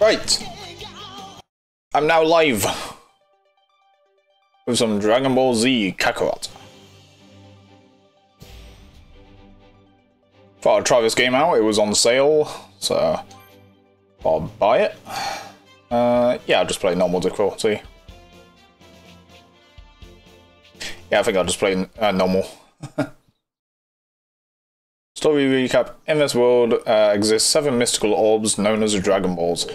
Right. I'm now live with some Dragon Ball Z Kakarot. Thought I'd try this game out. It was on sale, so I'll buy it. Yeah, I'll just play normal difficulty. Yeah, I think I'll just play normal. Story recap. In this world exists 7 mystical orbs known as the Dragon Balls.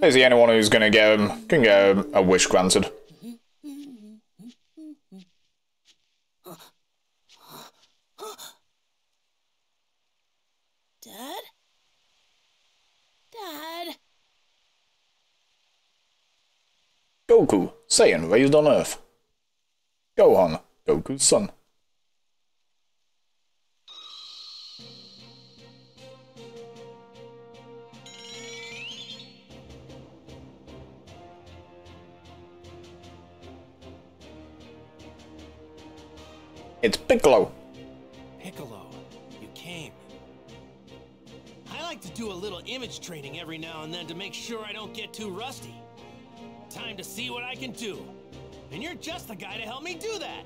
Basically anyone who's going to get them can get a wish granted. Dad? Dad? Goku, Saiyan raised on Earth. Gohan, Goku's son. It's Piccolo. Piccolo, you came. I like to do a little image training every now and then to make sure I don't get too rusty. Time to see what I can do. And you're just the guy to help me do that.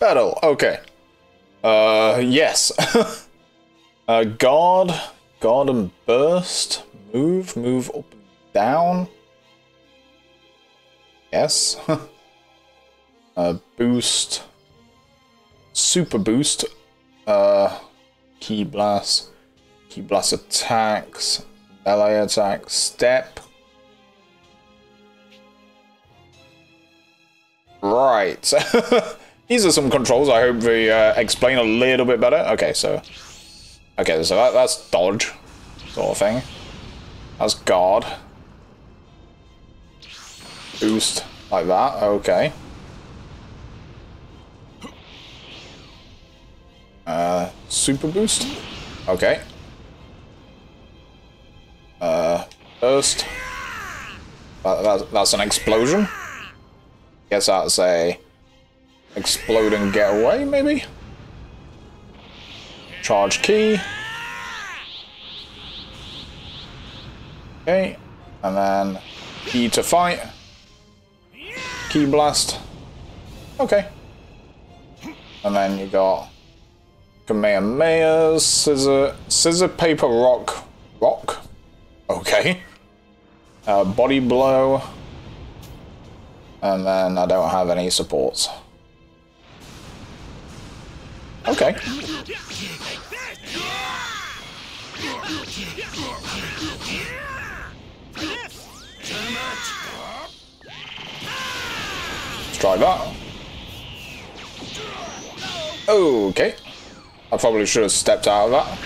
Battle, okay. Yes. Guard and burst. Move up and down. Yes. Boost. Super boost. Key blast. Key blast attacks. Melee attack. Step. Right. These are some controls I hope they explain a little bit better. Okay, so... okay, so that's dodge. Sort of thing. That's guard. Boost. Like that. Okay. Super boost. Okay. Burst. That's an explosion. Guess that's a... explode and get away, maybe? Charge key. Okay. And then key to fight. Key blast. Okay. And then you got Kamehameha, scissor, paper, rock. Okay. Body blow. And then I don't have any supports. Okay. Let's try that. Okay. I probably should have stepped out of that.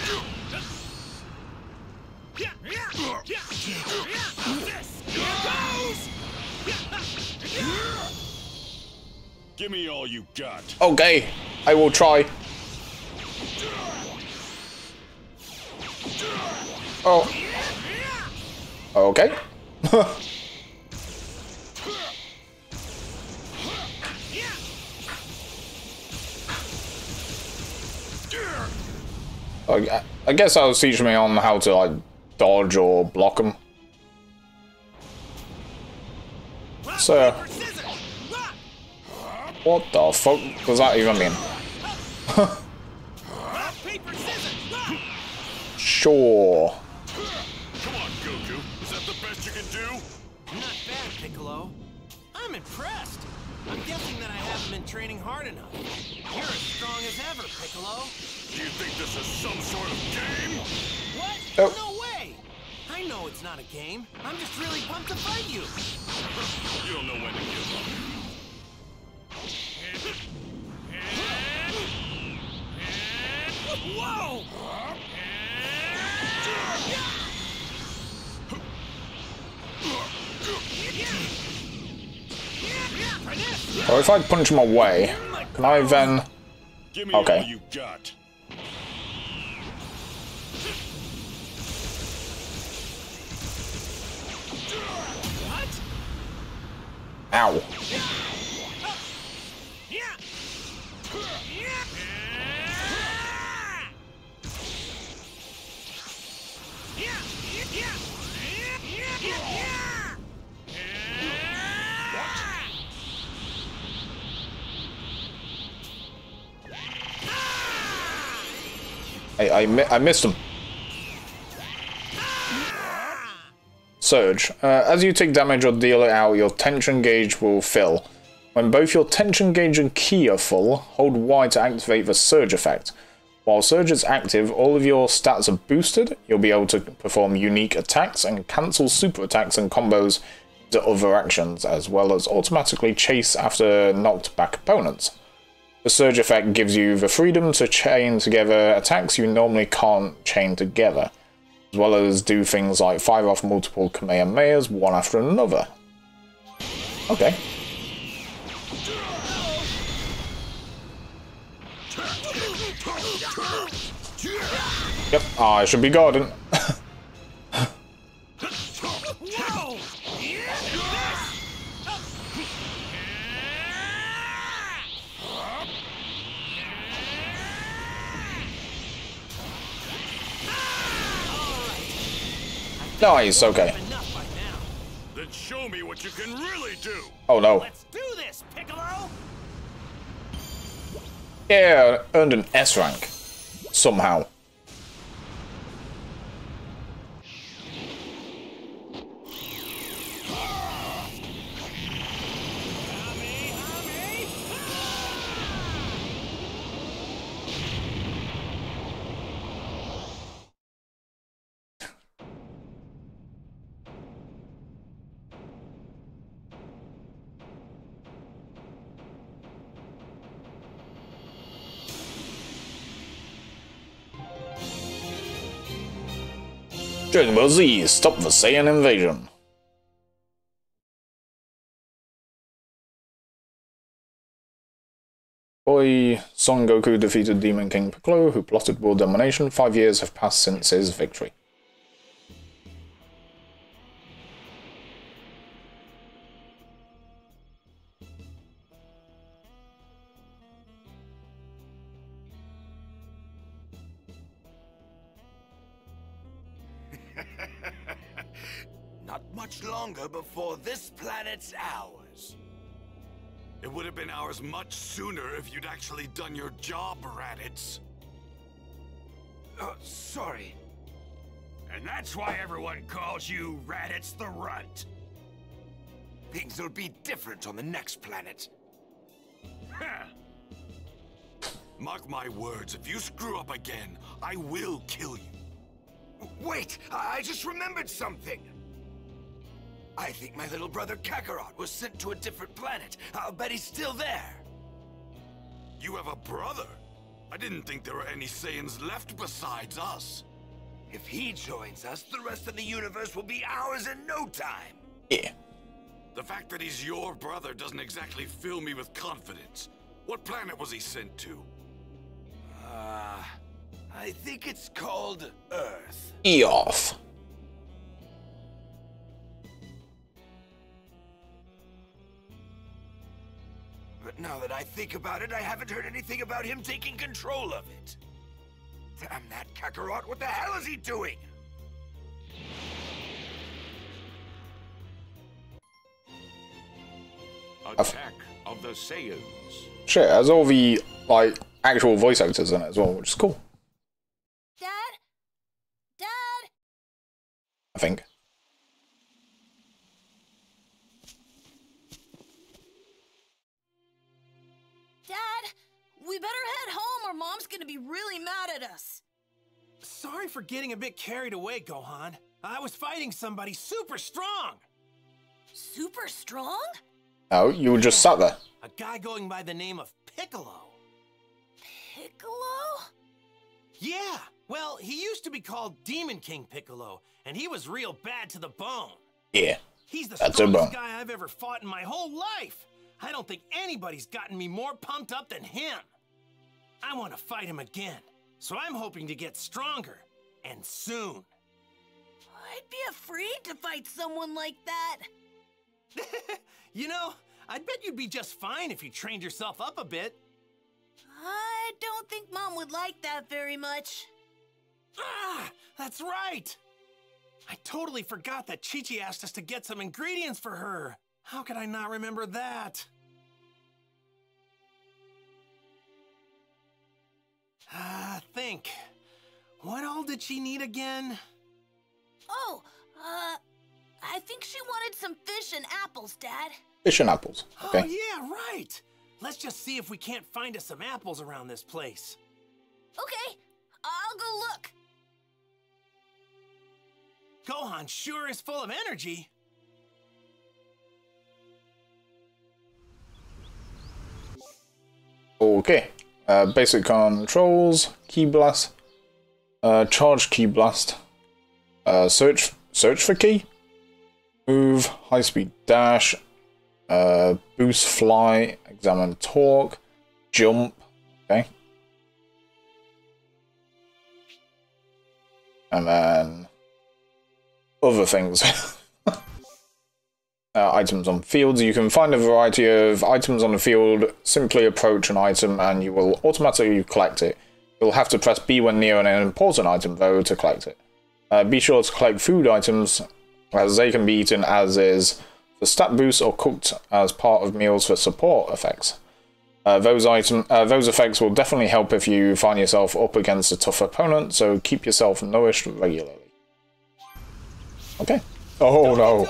Give me all you got. Okay. I will try. Oh. Okay. I guess that'll teach me on how to like dodge or block them. So, what the fuck does that even mean? Sure. Come on, Goku. Is that the best you can do? Not bad, Piccolo. I'm impressed. I'm guessing that I haven't been training hard enough. You're as strong as ever, Piccolo. Do you think this is some sort of game? What? Oh. No way! I know it's not a game. I'm just really pumped to fight you. You don't know when to give up. Whoa! Or if I punch him away, can I then... okay. Ow. I missed him. Surge. As you take damage or deal it out, your tension gauge will fill. When both your tension gauge and ki are full, hold Y to activate the surge effect. While surge is active, all of your stats are boosted. You'll be able to perform unique attacks and cancel super attacks and combos into other actions, as well as automatically chase after knocked back opponents. The surge effect gives you the freedom to chain together attacks you normally can't chain together, as well as do things like fire off multiple Kamehamehas one after another. Okay. Yep, I should be guarding. Nice, okay. Then show me what you can really do. Oh no. Let's do this, Piccolo. Yeah, earned an S rank. Somehow. Dragon Ball Z, stop the Saiyan invasion. Boy, Son Goku defeated Demon King Piccolo, who plotted world domination. 5 years have passed since his victory. Before this planet's ours. It would have been ours much sooner if you'd actually done your job, Raditz. Sorry. And that's why everyone calls you Raditz the Runt. Things will be different on the next planet. Mark my words, if you screw up again, I will kill you. Wait, I just remembered something. I think my little brother Kakarot was sent to a different planet. I'll bet he's still there. You have a brother? I didn't think there were any Saiyans left besides us. If he joins us, the rest of the universe will be ours in no time. Yeah. The fact that he's your brother doesn't exactly fill me with confidence. What planet was he sent to? I think it's called Earth. Eoth. But now that I think about it, I haven't heard anything about him taking control of it. Damn that Kakarot, what the hell is he doing? Attack of the Saiyans. Shit, has all the, like, actual voice actors in it as well, which is cool. Dad? Dad? I think. We better head home or Mom's gonna be really mad at us. Sorry for getting a bit carried away, Gohan. I was fighting somebody super strong. Super strong? Oh, you were just sat there. A guy going by the name of Piccolo. Piccolo? Yeah, well, he used to be called Demon King Piccolo, and he was real bad to the bone. Yeah, he's the strongest guy I've ever fought in my whole life. I don't think anybody's gotten me more pumped up than him. I want to fight him again, so I'm hoping to get stronger, and soon. I'd be afraid to fight someone like that. You know, I'd bet you'd be just fine if you trained yourself up a bit. I don't think Mom would like that very much. Ah! That's right! I totally forgot that Chi-Chi asked us to get some ingredients for her. How could I not remember that? Think. What all did she need again? Oh, I think she wanted some fish and apples, Dad. Fish and apples, okay. Oh, yeah, right! Let's just see if we can't find us some apples around this place. Okay, I'll go look. Gohan sure is full of energy. Okay, basic controls, key blast, charge key blast, search for key, move, high speed dash, boost fly, examine torque, jump, okay. And then other things. Items on fields. You can find a variety of items on the field. Simply approach an item and you will automatically collect it. You'll have to press B when near an important item, though, to collect it. Be sure to collect food items, as they can be eaten as is for stat boosts or cooked as part of meals for support effects. Those effects will definitely help if you find yourself up against a tough opponent, so keep yourself nourished regularly. Okay. Oh no.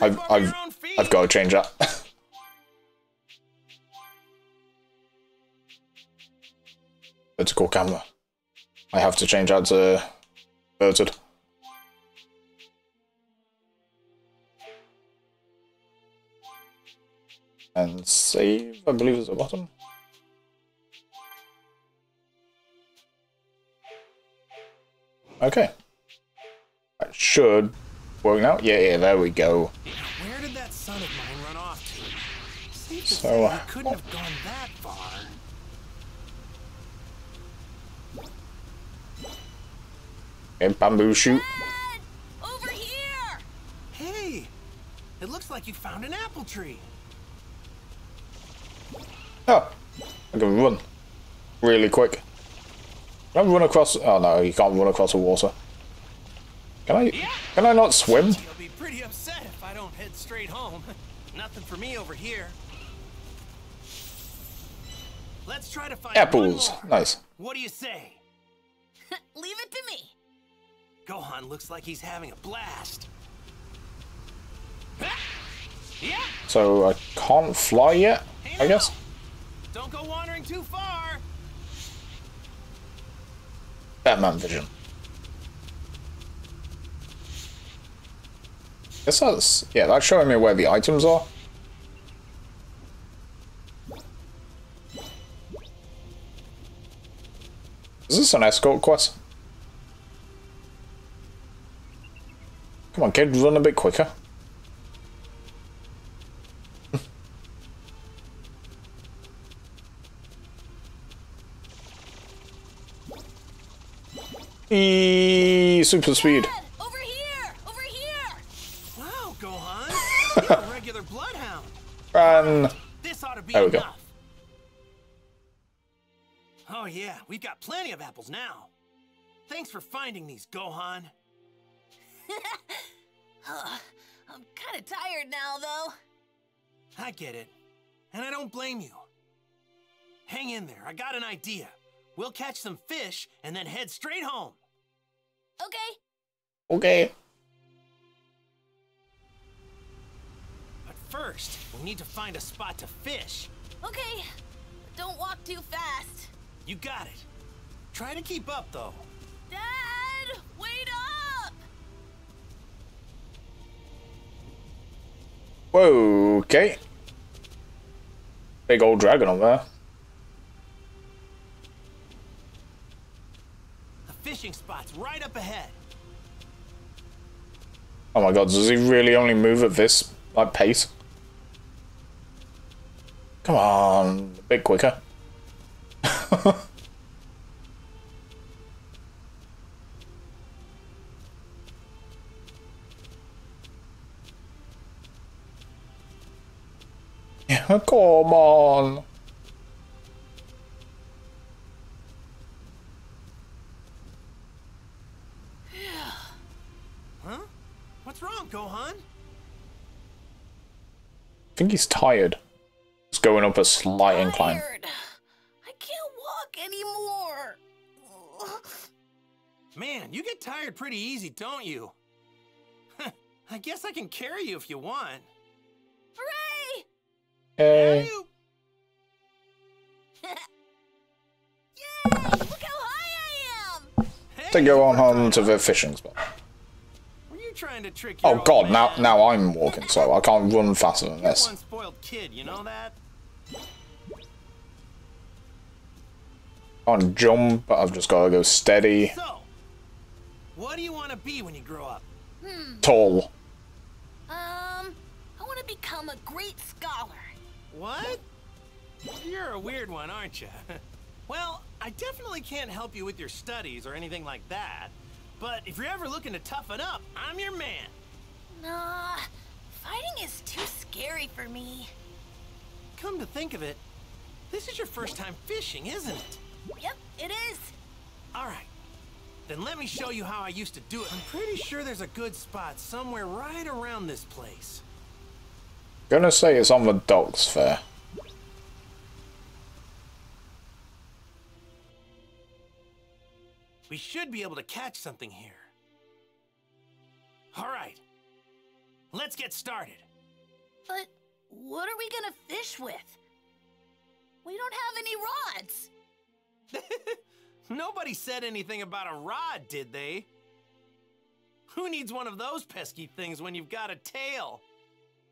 I've got to change that. Vertical camera. I have to change that to inverted. And save, I believe, is at the bottom. Okay. That should work now. Yeah, there we go. Where did that son of mine run off to? So I couldn't have gone that far. Okay, bamboo shoot. Dad, over here. Hey, it looks like you found an apple tree. Oh, I can run really quick. Can I run across? Oh no, you can't run across the water. Can I not swim? You'll be pretty upset if I don't head straight home. Nothing for me over here. Let's try to find apples. Nice. What do you say? Leave it to me. Gohan looks like he's having a blast. So I can't fly yet, I guess. Don't go wandering too far. Batman vision. Guess that's, yeah, that's showing me where the items are. Is this an escort quest? Come on, kid, run a bit quicker. Eee, super speed. This ought to be enough. There we go. Oh yeah, we've got plenty of apples now. Thanks for finding these, Gohan. I'm kind of tired now, though. I get it. And I don't blame you. Hang in there, I got an idea. We'll catch some fish and then head straight home. Okay. Okay. First, we need to find a spot to fish. Okay, but don't walk too fast. You got it. Try to keep up, though. Dad, wait up! Whoa, okay. Big old dragon on there. The fishing spot's right up ahead. Oh my God, does he really only move at this, like, pace? Come on, a bit quicker. Come on. Huh? What's wrong, Gohan? I think he's tired. He's going up a slight incline. I can't walk anymore. Man, you get tired pretty easy, don't you? I guess I can carry you if you want. Hooray! Hey. Yay! Look how high I am! Hey, to go on home to the fishing spot. Were you trying to trick your old man? Now I'm walking, so I can't run faster than this. You're one spoiled kid, you know that? I can't jump, but I've just got to go steady. So, what do you want to be when you grow up? Tall. I want to become a great scholar. What? You're a weird one, aren't you? Well, I definitely can't help you with your studies or anything like that. But if you're ever looking to toughen up, I'm your man. Nah, fighting is too scary for me. Come to think of it, this is your first time fishing, isn't it? Yep, it is. All right. Then let me show you how I used to do it. I'm pretty sure there's a good spot somewhere right around this place. Gonna say it's on the docks there. We should be able to catch something here. All right. Let's get started. But what are we gonna fish with? We don't have any rods. Nobody said anything about a rod, did they? Who needs one of those pesky things when you've got a tail?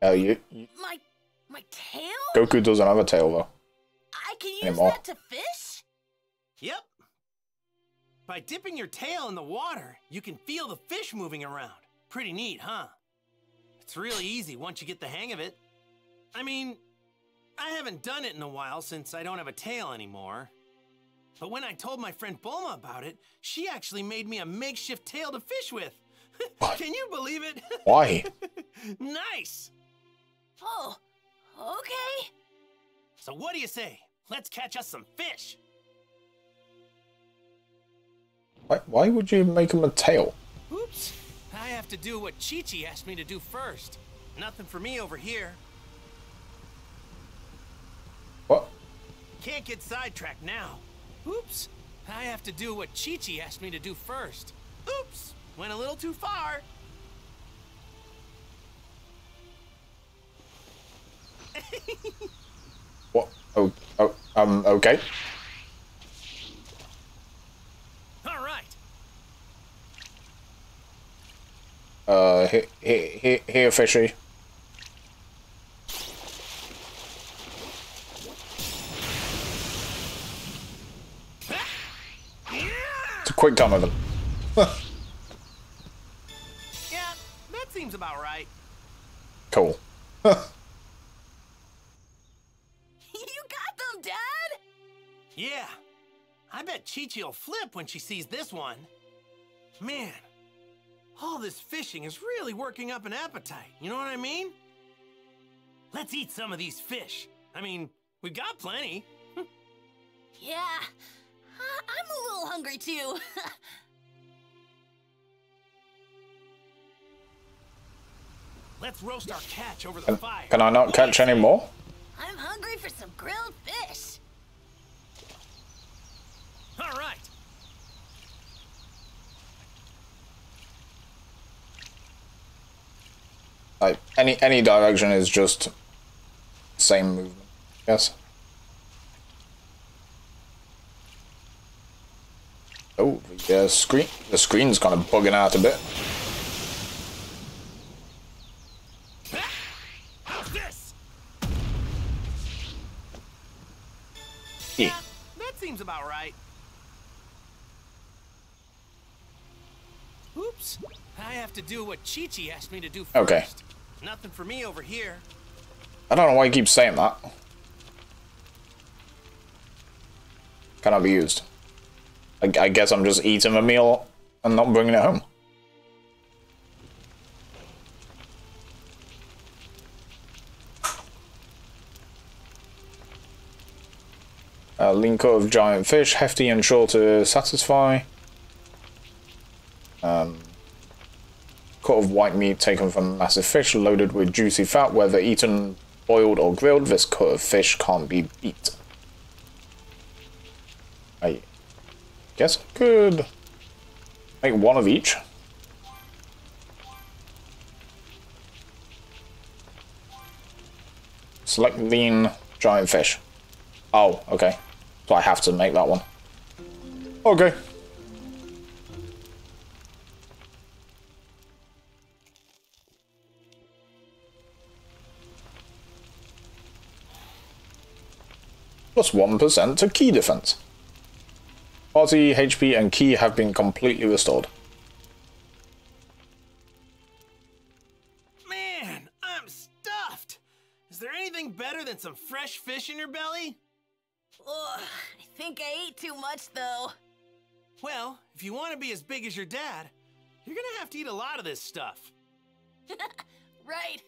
Oh, my tail? Goku doesn't have a tail, though. I can use that to fish? Yep. By dipping your tail in the water, you can feel the fish moving around. Pretty neat, huh? It's really easy once you get the hang of it. I mean, I haven't done it in a while since I don't have a tail anymore. But when I told my friend Bulma about it, she actually made me a makeshift tail to fish with. Can you believe it? Why? Nice. Oh, okay. So what do you say? Let's catch us some fish. Why would you make him a tail? Oops. I have to do what Chi-Chi asked me to do first. Nothing for me over here. What? Can't get sidetracked now. Oops, I have to do what Chi-Chi asked me to do first. Oops, went a little too far. What? Okay. All right. Here, fishy. Quick time of them. Yeah, that seems about right. Cool. You got them, Dad? Yeah. I bet Chi-Chi will flip when she sees this one. Man, all this fishing is really working up an appetite. You know what I mean? Let's eat some of these fish. I mean, we've got plenty. Yeah. I'm a little hungry too. Let's roast our catch over the fire. Can I not catch any more? I'm hungry for some grilled fish. All right. Like any direction is just same movement. Yes. Oh, the screen's kind of bugging out a bit. How's this? Yeah, that seems about right. Oops, I have to do what Chi-Chi asked me to do first. Okay. Nothing for me over here. I don't know why you keep saying that. Cannot be used. I guess I'm just eating a meal and not bringing it home. A linker of giant fish, hefty and sure to satisfy. Cut of white meat taken from massive fish, loaded with juicy fat, whether eaten, boiled or grilled, this cut of fish can't be beat. I guess I could make one of each. Select lean giant fish. Oh, okay. So I have to make that one. Okay. Plus 1% to key defense. Party, HP, and key have been completely restored. Man, I'm stuffed! Is there anything better than some fresh fish in your belly? Ugh, I think I ate too much, though. Well, if you want to be as big as your dad, you're gonna have to eat a lot of this stuff. Right.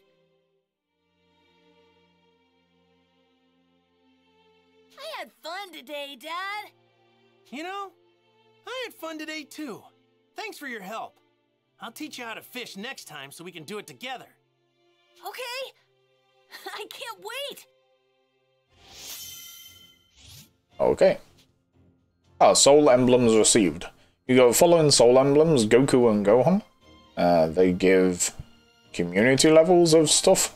I had fun today, Dad. You know, I had fun today too. Thanks for your help. I'll teach you how to fish next time so we can do it together. Okay. I can't wait. Okay. Ah, soul emblems received. You go following soul emblems, Goku and Gohan. They give community levels of stuff.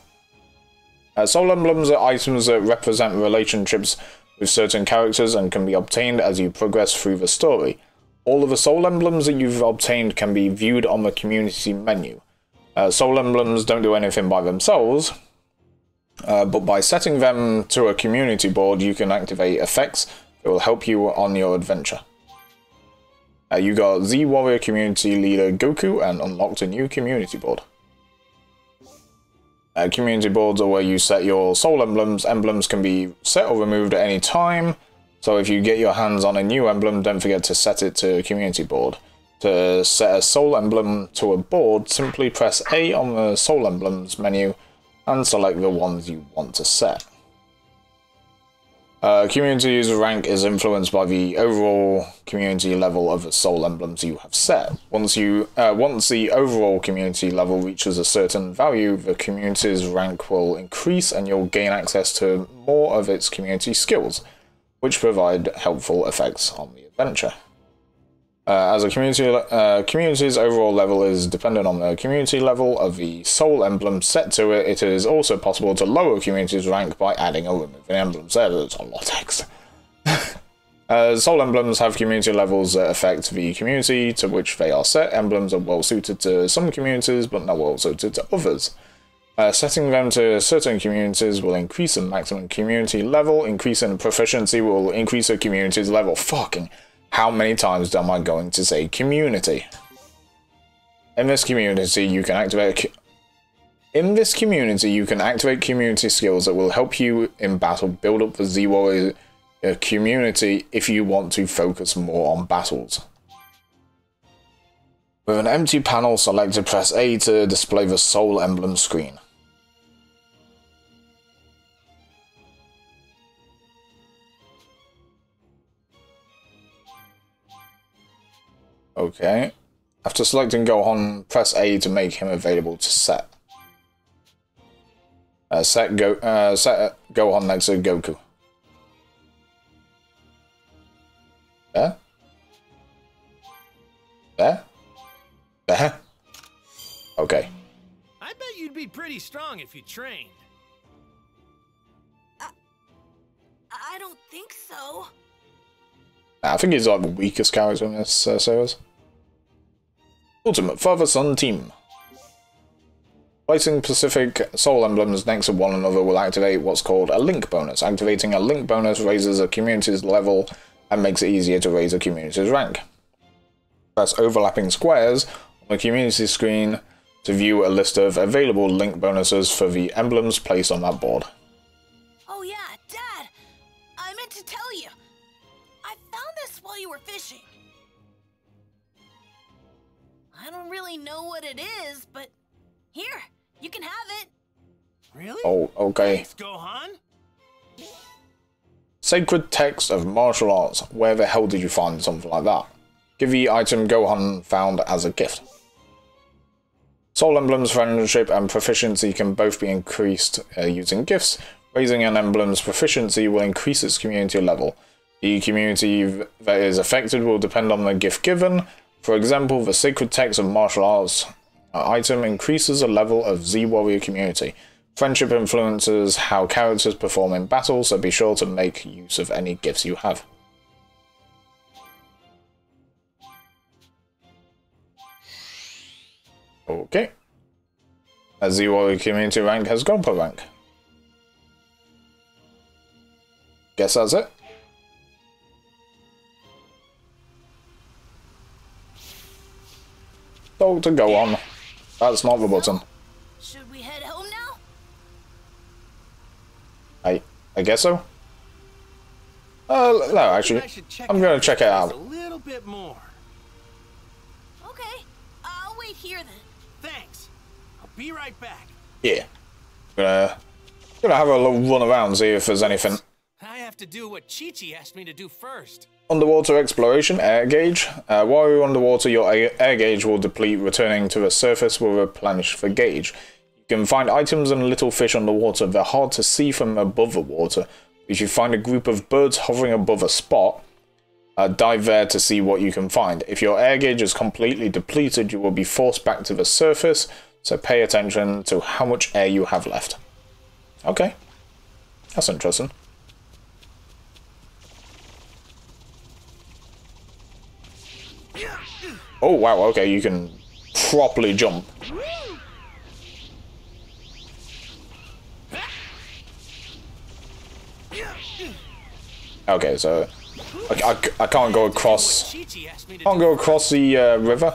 Soul emblems are items that represent relationships with certain characters and can be obtained as you progress through the story. All of the soul emblems that you've obtained can be viewed on the community menu. Soul emblems don't do anything by themselves, but by setting them to a community board you can activate effects that will help you on your adventure. You got Z-Warrior Community Leader Goku and unlocked a new community board. Community boards are where you set your soul emblems. Emblems can be set or removed at any time, so if you get your hands on a new emblem, don't forget to set it to a community board. To set a soul emblem to a board, simply press A on the soul emblems menu and select the ones you want to set. Community user rank is influenced by the overall community level of the soul emblems you have set. Once the overall community level reaches a certain value, the community's rank will increase and you'll gain access to more of its community skills, which provide helpful effects on the adventure. As a community, community's overall level is dependent on the community level of the soul emblem set to it. It is also possible to lower community's rank by adding or removing emblems. There's a lot of text. Soul emblems have community levels that affect the community to which they are set. Emblems are well suited to some communities, but not well suited to others. Setting them to certain communities will increase the maximum community level. Increasing proficiency will increase a community's level. Fucking. How many times am I going to say community? In this community, you can activate community skills that will help you in battle, build up the Z-Warrior community if you want to focus more on battles. With an empty panel, select to press A to display the soul emblem screen. Okay. After selecting Gohan, press A to make him available to set. Set Gohan next to Goku. There. There. There. Okay. I bet you'd be pretty strong if you trained. I don't think so. I think he's like the weakest character in this series. Ultimate Father-Son Team. Placing specific soul emblems next to one another will activate what's called a link bonus. Activating a link bonus raises a community's level and makes it easier to raise a community's rank. Press overlapping squares on the community screen to view a list of available link bonuses for the emblems placed on that board. Oh yeah, Dad! I meant to tell you! While you were fishing. I don't really know what it is, but here, you can have it. Really? Oh, okay. Thanks, Gohan. Sacred Text of Martial Arts. Where the hell did you find something like that? Give the item Gohan found as a gift. Soul Emblem's friendship and proficiency can both be increased using gifts. Raising an emblem's proficiency will increase its community level. The community that is affected will depend on the gift given. For example, the Sacred Text of Martial Arts item increases the level of Z-Warrior community. Friendship influences how characters perform in battle, so be sure to make use of any gifts you have. Okay. A Z-Warrior community rank has Gonpa rank. Guess that's it. Dr. Gohan. That's not the button. Should we head home now? I guess so. No, actually, I'm gonna check it out. Okay, I'll wait here then. Thanks. I'll be right back. Yeah. Gonna have a little run around, see if there's anything. I have to do what Chi-Chi asked me to do first. Underwater exploration, air gauge. While you're underwater, your air gauge will deplete. Returning to the surface will replenish the gauge. You can find items and little fish underwater. They're hard to see from above the water. If you find a group of birds hovering above a spot, dive there to see what you can find. If your air gauge is completely depleted, you will be forced back to the surface, so pay attention to how much air you have left. Okay. That's interesting. Oh wow, okay, you can properly jump. Okay, so I can't go across. Can't go across the river.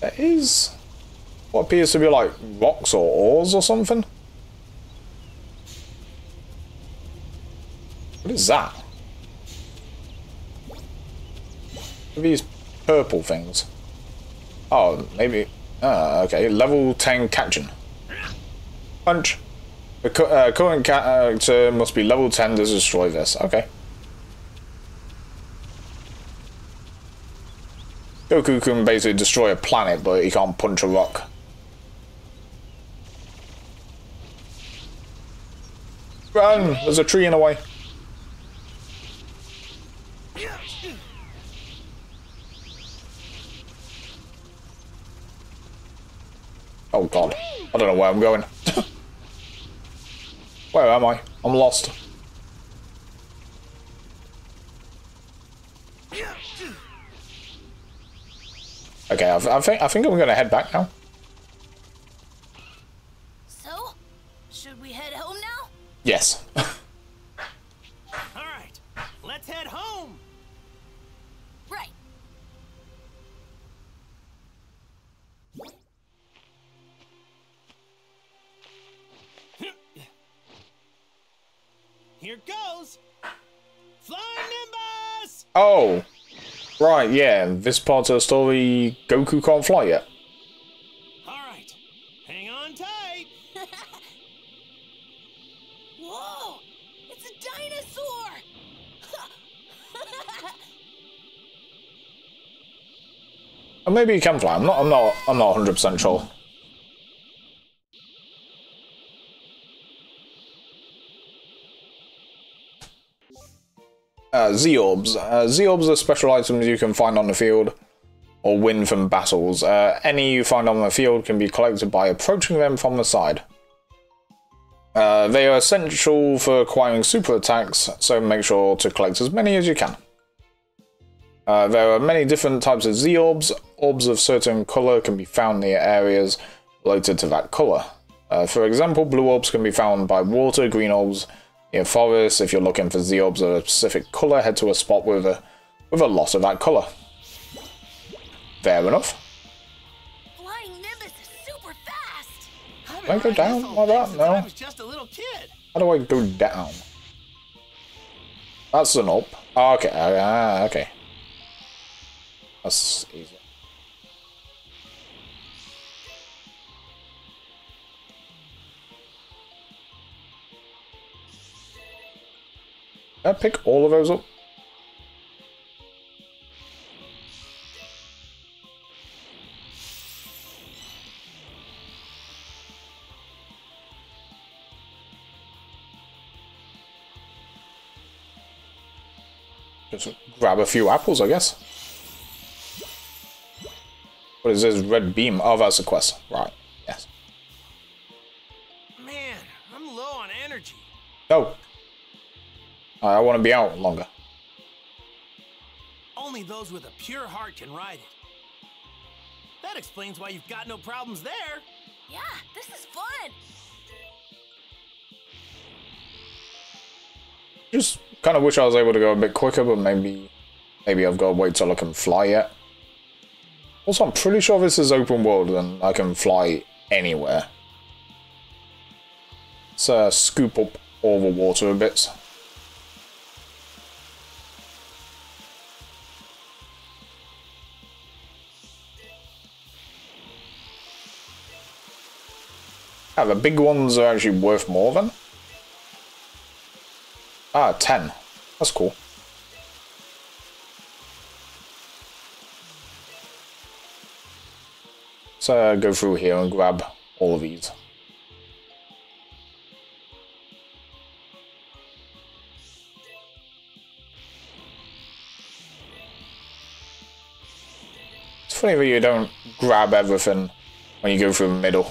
There is what appears to be like rocks or ores or something. What is that? These purple things. Oh, maybe. Ah, okay. Level 10 Kachin. Punch. The current character must be level 10 to destroy this. Okay. Goku can basically destroy a planet, but he can't punch a rock. Run! There's a tree in the way. Oh god, I don't know where I'm going. Where am I? I'm lost. Okay, I think I'm gonna head back now. So, should we head home now? Yes. All right, let's head home. Right. Here goes! Flying Nimbus! Oh! Right, yeah, this part of the story, Goku can't fly yet. Alright, hang on tight! Whoa! It's a dinosaur! Or maybe he can fly, I'm not 100% sure. Z-Orbs. Z-Orbs are special items you can find on the field or win from battles. Any you find on the field can be collected by approaching them from the side. They are essential for acquiring super attacks, so make sure to collect as many as you can. There are many different types of Z-Orbs. Orbs of certain colour can be found near areas related to that colour. For example, blue orbs can be found by water, green orbs in forests. If you're looking for Z-Orbs of a specific colour, head to a spot with a lot of that colour. Fair enough. Flying Nimbus is super fast. Can I go down like that? No. I was just a little kid. How do I go down? That's an up. Oh, okay. Ah, okay. That's easy. Can I pick all of those up? Just grab a few apples, I guess. What is this red beam? Oh, that's a quest. Right. Yes. Man, I'm low on energy. No. I want to be out longer. Only those with a pure heart can ride it. That explains why you've got no problems there. Yeah, this is fun. Just kind of wish I was able to go a bit quicker, but maybe I've got to wait till I can fly yet. Also, I'm pretty sure this is open world and I can fly anywhere. Let's scoop up all the water a bit. Yeah, the big ones are actually worth more than. Ah, 10. That's cool. Let's go through here and grab all of these. It's funny that you don't grab everything when you go through the middle.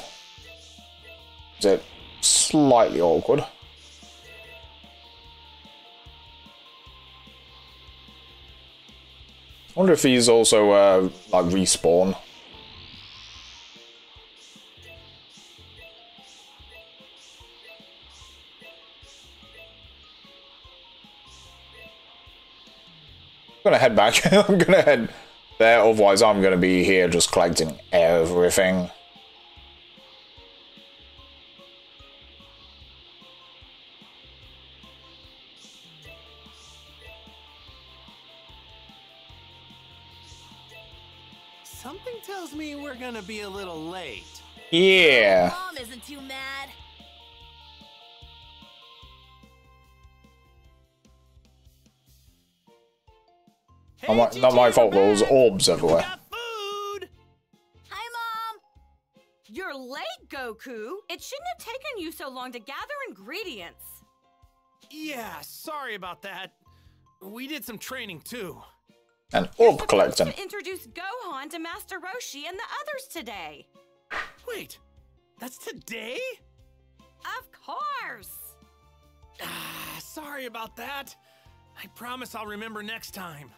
It's slightly awkward. I wonder if these also like respawn. I'm gonna head back. I'm gonna head there, otherwise I'm gonna be here just collecting everything. Gonna be a little late. Yeah. Mom isn't too mad. Hey, not my fault, but it was orbs everywhere. Food. Hi, Mom. You're late, Goku. It shouldn't have taken you so long to gather ingredients. Yeah, sorry about that. We did some training too. And orb collecting. To introduce Gohan to Master Roshi and the others today. Wait, that's today? Of course. Ah, sorry about that. I promise I'll remember next time.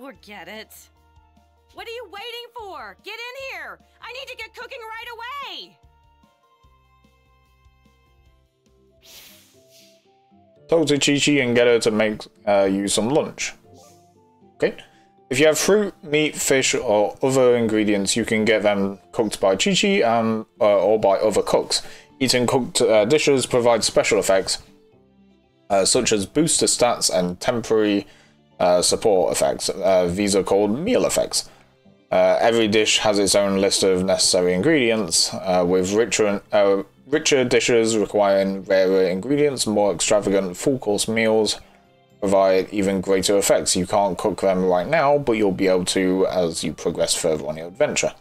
Forget it. What are you waiting for? Get in here. I need to get cooking right away. Talk to Chi-Chi and get her to make you some lunch. Okay. If you have fruit, meat, fish, or other ingredients, you can get them cooked by Chi-Chi or by other cooks. Eating cooked dishes provides special effects, such as booster stats and temporary support effects. These are called meal effects. Every dish has its own list of necessary ingredients, with richer dishes requiring rarer ingredients, more extravagant full-course meals provide even greater effects. You can't cook them right now, but you'll be able to as you progress further on your adventure.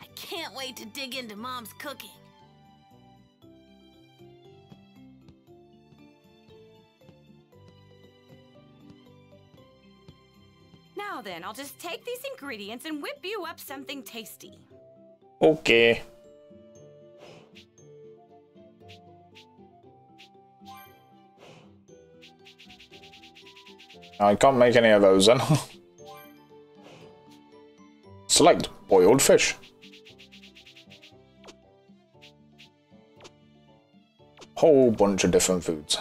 I can't wait to dig into Mom's cooking. Now then, I'll just take these ingredients and whip you up something tasty. Okay. I can't make any of those then. Select boiled fish. Whole bunch of different foods.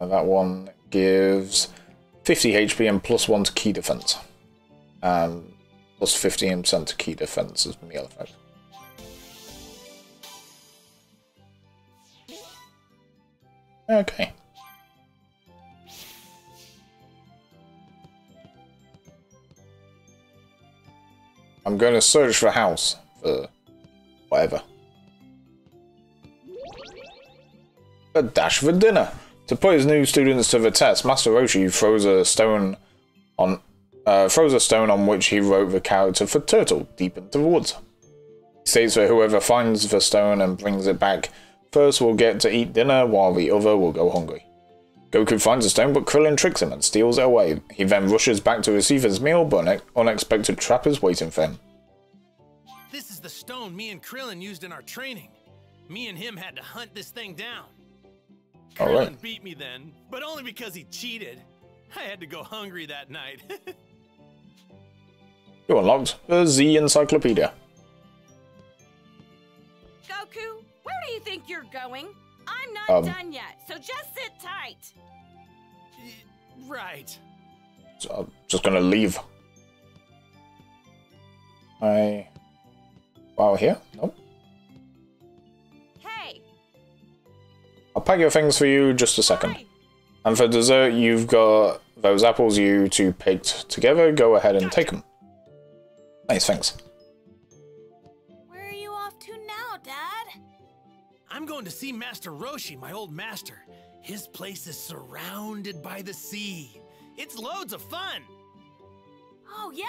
And that one gives 50 HP and +1 to key defense. Plus 15% to key defense is meal effect. Okay. I'm going to search for house whatever. A dash for dinner. To put his new students to the test, Master Roshi throws a stone on which he wrote the character for turtle deep into the water. He states that whoever finds the stone and brings it back first will get to eat dinner, while the other will go hungry. Goku finds the stone, but Krillin tricks him and steals it away. He then rushes back to receive his meal, but an unexpected trap is waiting for him. This is the stone me and Krillin used in our training. Me and him had to hunt this thing down. All right. Krillin beat me then, but only because he cheated. I had to go hungry that night. You unlocked the Z Encyclopedia. Goku, where do you think you're going? I'm not done yet, so just sit tight. Right. So I'm just gonna leave. Wow, here? Nope. Hey. I'll pack your things for you just a second. Hey. And for dessert, you've got those apples you two picked together. Go ahead and take them. Nice, thanks. Where are you off to now, Dad? I'm going to see Master Roshi, my old master. His place is surrounded by the sea. It's loads of fun. Oh, yeah.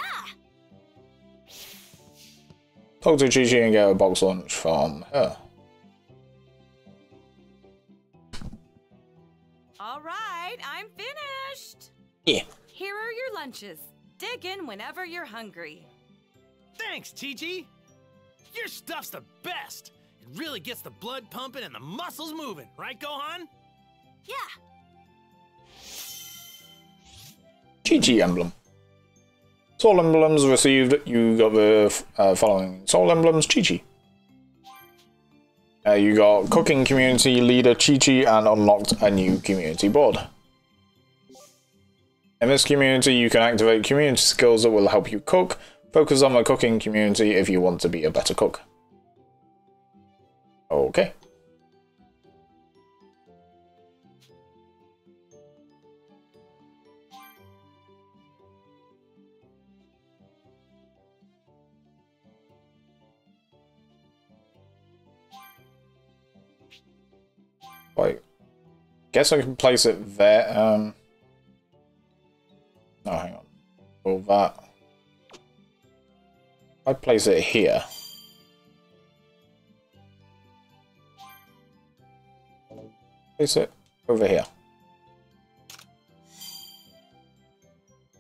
Talk to Chi-Chi and get a box lunch from her. All right, I'm finished. Yeah. Here are your lunches. Dig in whenever you're hungry. Thanks, Chi-Chi. Your stuff's the best. It really gets the blood pumping and the muscles moving, right, Gohan? Yeah. Chi-Chi emblem. Soul emblems received. You got the following soul emblems, Chi-Chi. You got cooking community leader Chi-Chi and unlocked a new community board. In this community, you can activate community skills that will help you cook. Focus on the cooking community if you want to be a better cook. Okay. Wait, guess I can place it there. No, hang on. All that. I place it here. Place it over here.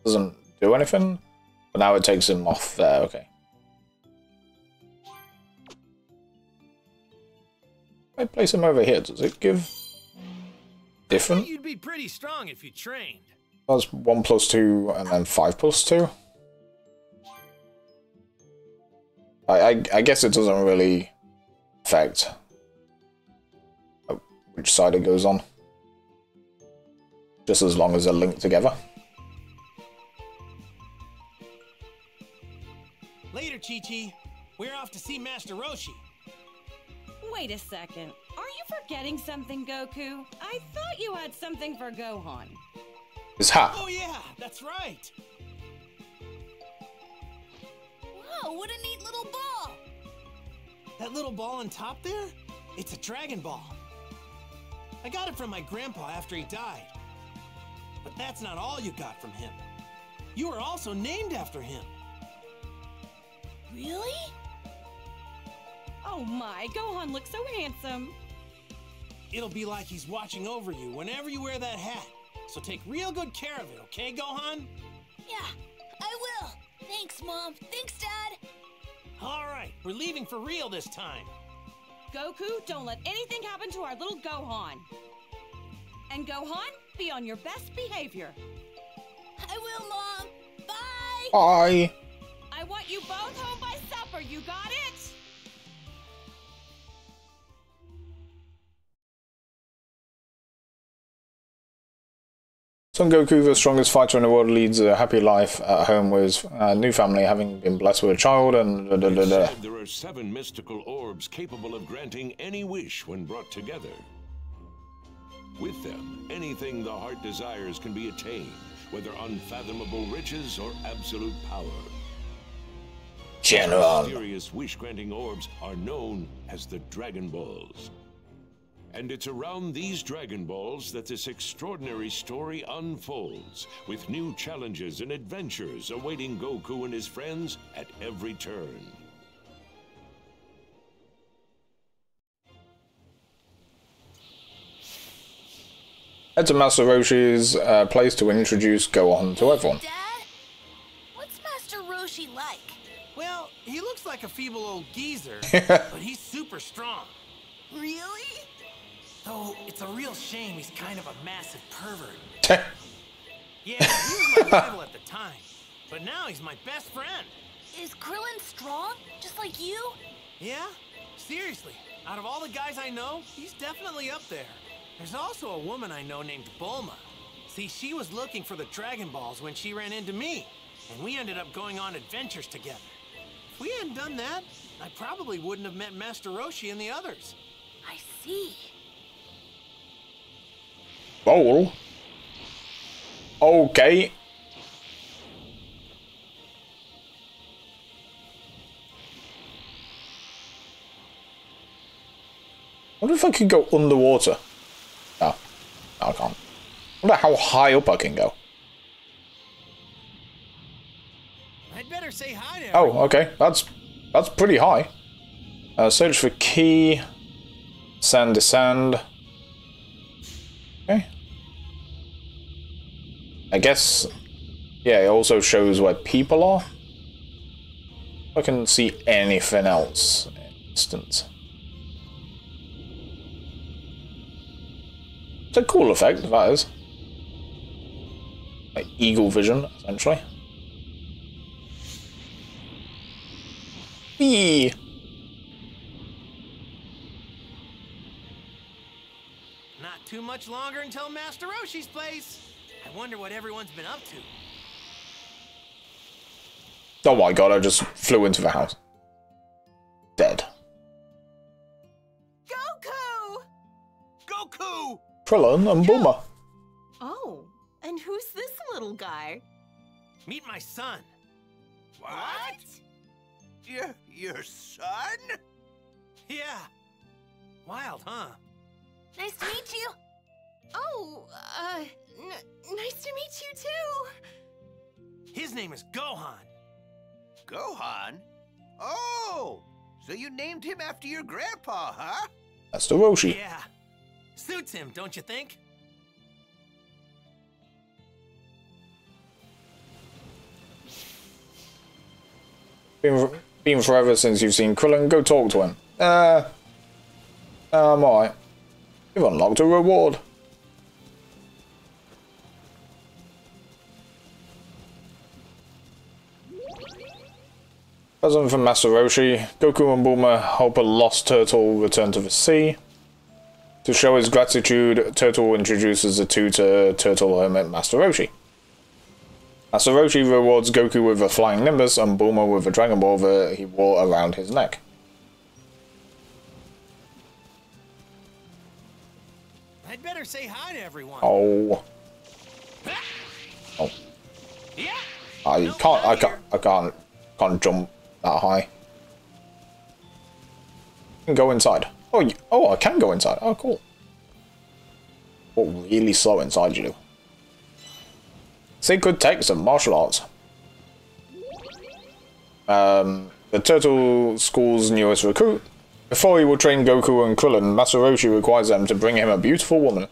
Doesn't do anything, but now it takes him off there. Okay. I place him over here. Does it give different? You'd be pretty strong if you trained. That's 1 plus 2, and then 5 plus 2. I guess it doesn't really affect which side it goes on, just as long as they're linked together. Later, Chi-Chi. We're off to see Master Roshi. Wait a second. Are you forgetting something, Goku? I thought you had something for Gohan. His hat. Oh yeah, that's right. Whoa, what a neat little ball. That little ball on top there? It's a Dragon Ball. I got it from my grandpa after he died. But that's not all you got from him. You were also named after him. Really? Oh my, Gohan looks so handsome. It'll be like he's watching over you whenever you wear that hat. So take real good care of it, okay, Gohan? Yeah, I will. Thanks, Mom. Thanks, Dad. All right, we're leaving for real this time. Goku, don't let anything happen to our little Gohan. And Gohan, be on your best behavior. I will, Mom. Bye. Bye. I want you both home by supper, you got it? Son Goku, the strongest fighter in the world, leads a happy life at home with a new family, having been blessed with a child and Said there are 7 mystical orbs capable of granting any wish when brought together. With them, anything the heart desires can be attained, whether unfathomable riches or absolute power. General. Mysterious wish-granting orbs are known as the Dragon Balls. And it's around these Dragon Balls that this extraordinary story unfolds, with new challenges and adventures awaiting Goku and his friends at every turn. Head to Master Roshi's place to introduce Gohan to everyone. Dad? What's Master Roshi like? Well, he looks like a feeble old geezer, but he's super strong. Really? Though it's a real shame he's kind of a massive pervert. Yeah, he was my rival at the time, but now he's my best friend. Is Krillin strong, just like you? Yeah, seriously. Out of all the guys I know, he's definitely up there. There's also a woman I know named Bulma. See, she was looking for the Dragon Balls when she ran into me, and we ended up going on adventures together. If we hadn't done that, I probably wouldn't have met Master Roshi and the others. I see. Bowl. Okay. I wonder if I could go underwater. No. No, I can't. I wonder how high up I can go. I'd better say hi to everyone. Oh, okay. That's pretty high. Search for key. Sand descend. Okay. I guess, yeah, it also shows where people are. I can see anything else in the distance. It's a cool effect, that is. Like eagle vision, essentially. Eee! Not too much longer until Master Roshi's place. I wonder what everyone's been up to. Oh my god, I just flew into the house. Dead. Goku! Goku! Krillin and Bulma. Oh, and who's this little guy? Meet my son. What? Your son? Yeah. Wild, huh? Nice to meet you. Oh, nice to meet you too. His name is Gohan. Gohan? Oh, so you named him after your grandpa, huh? Master Roshi. Yeah, suits him, don't you think? Been forever since you've seen Krillin. Go talk to him. I'm alright. You've unlocked a reward. Present from Master Roshi. Goku and Bulma help a lost turtle return to the sea. To show his gratitude, Turtle introduces the two to Turtle Hermit Master Roshi. Master Roshi rewards Goku with a flying Nimbus and Bulma with a Dragon Ball that he wore around his neck. I'd better say hi to everyone. Oh. Oh. Yeah. I can't jump that high. I can go inside. Oh, you, oh, I can go inside. Oh, cool. Oh, really slow inside you. Sacred texts and martial arts. The Turtle School's newest recruit. Before he will train Goku and Krillin, Master Roshi requires them to bring him a beautiful woman.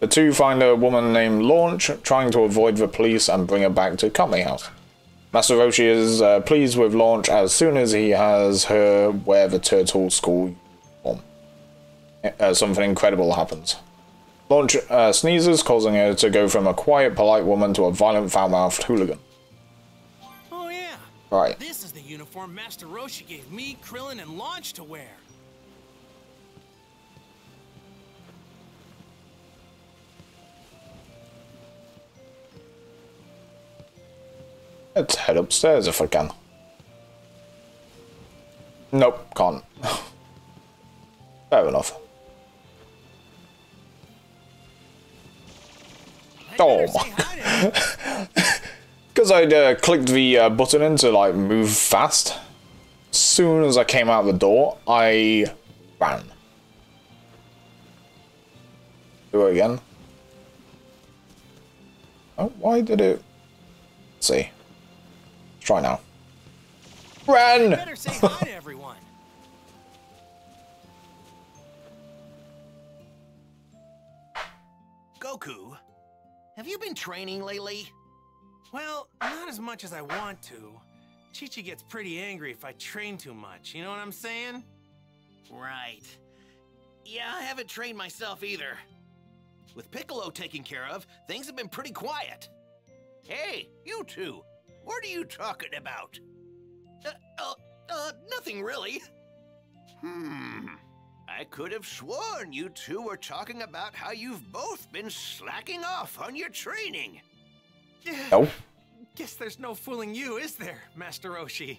The two find a woman named Launch, trying to avoid the police and bring her back to Kame House. Master Roshi is pleased with Launch as soon as he has her wear the Turtle School uniform. Something incredible happens. Launch sneezes, causing her to go from a quiet, polite woman to a violent, foul-mouthed hooligan. Oh yeah. Right. This is the uniform Master Roshi gave me, Krillin, and Launch to wear. Let's head upstairs if I can. Nope, can't. Fair enough. Oh my. because I'd clicked the button in to like move fast. As soon as I came out the door, I ran. Do it again. Oh, why did it? Let's see. Let's try now. Run! Better say hi to everyone. Goku, have you been training lately? Well, not as much as I want to. Chi-Chi gets pretty angry if I train too much, you know what I'm saying? Right. Yeah, I haven't trained myself either. With Piccolo taken care of, things have been pretty quiet. Hey, you two, what are you talking about? Nothing really. I could have sworn you two were talking about how you've both been slacking off on your training. No. Guess there's no fooling you, is there, Master Roshi?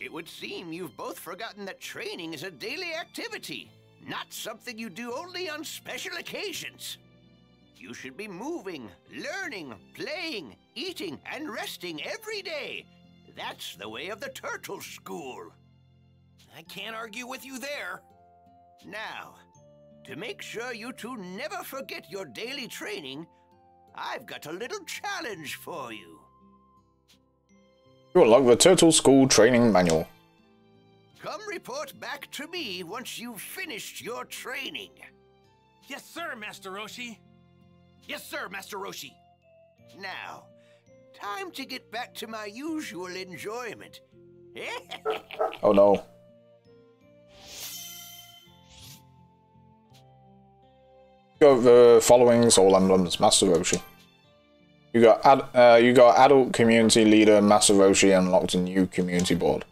It would seem you've both forgotten that training is a daily activity, not something you do only on special occasions. You should be moving, learning, playing, eating, and resting every day. That's the way of the Turtle School. I can't argue with you there. Now, to make sure you two never forget your daily training, I've got a little challenge for you. You're like the Turtle School training manual. Come report back to me once you've finished your training. Yes, sir, Master Roshi. Yes, sir, Master Roshi. Now, time to get back to my usual enjoyment. Oh no. Got the following soul emblems, Master Roshi. You got adult community leader Master Roshi unlocked a new community board.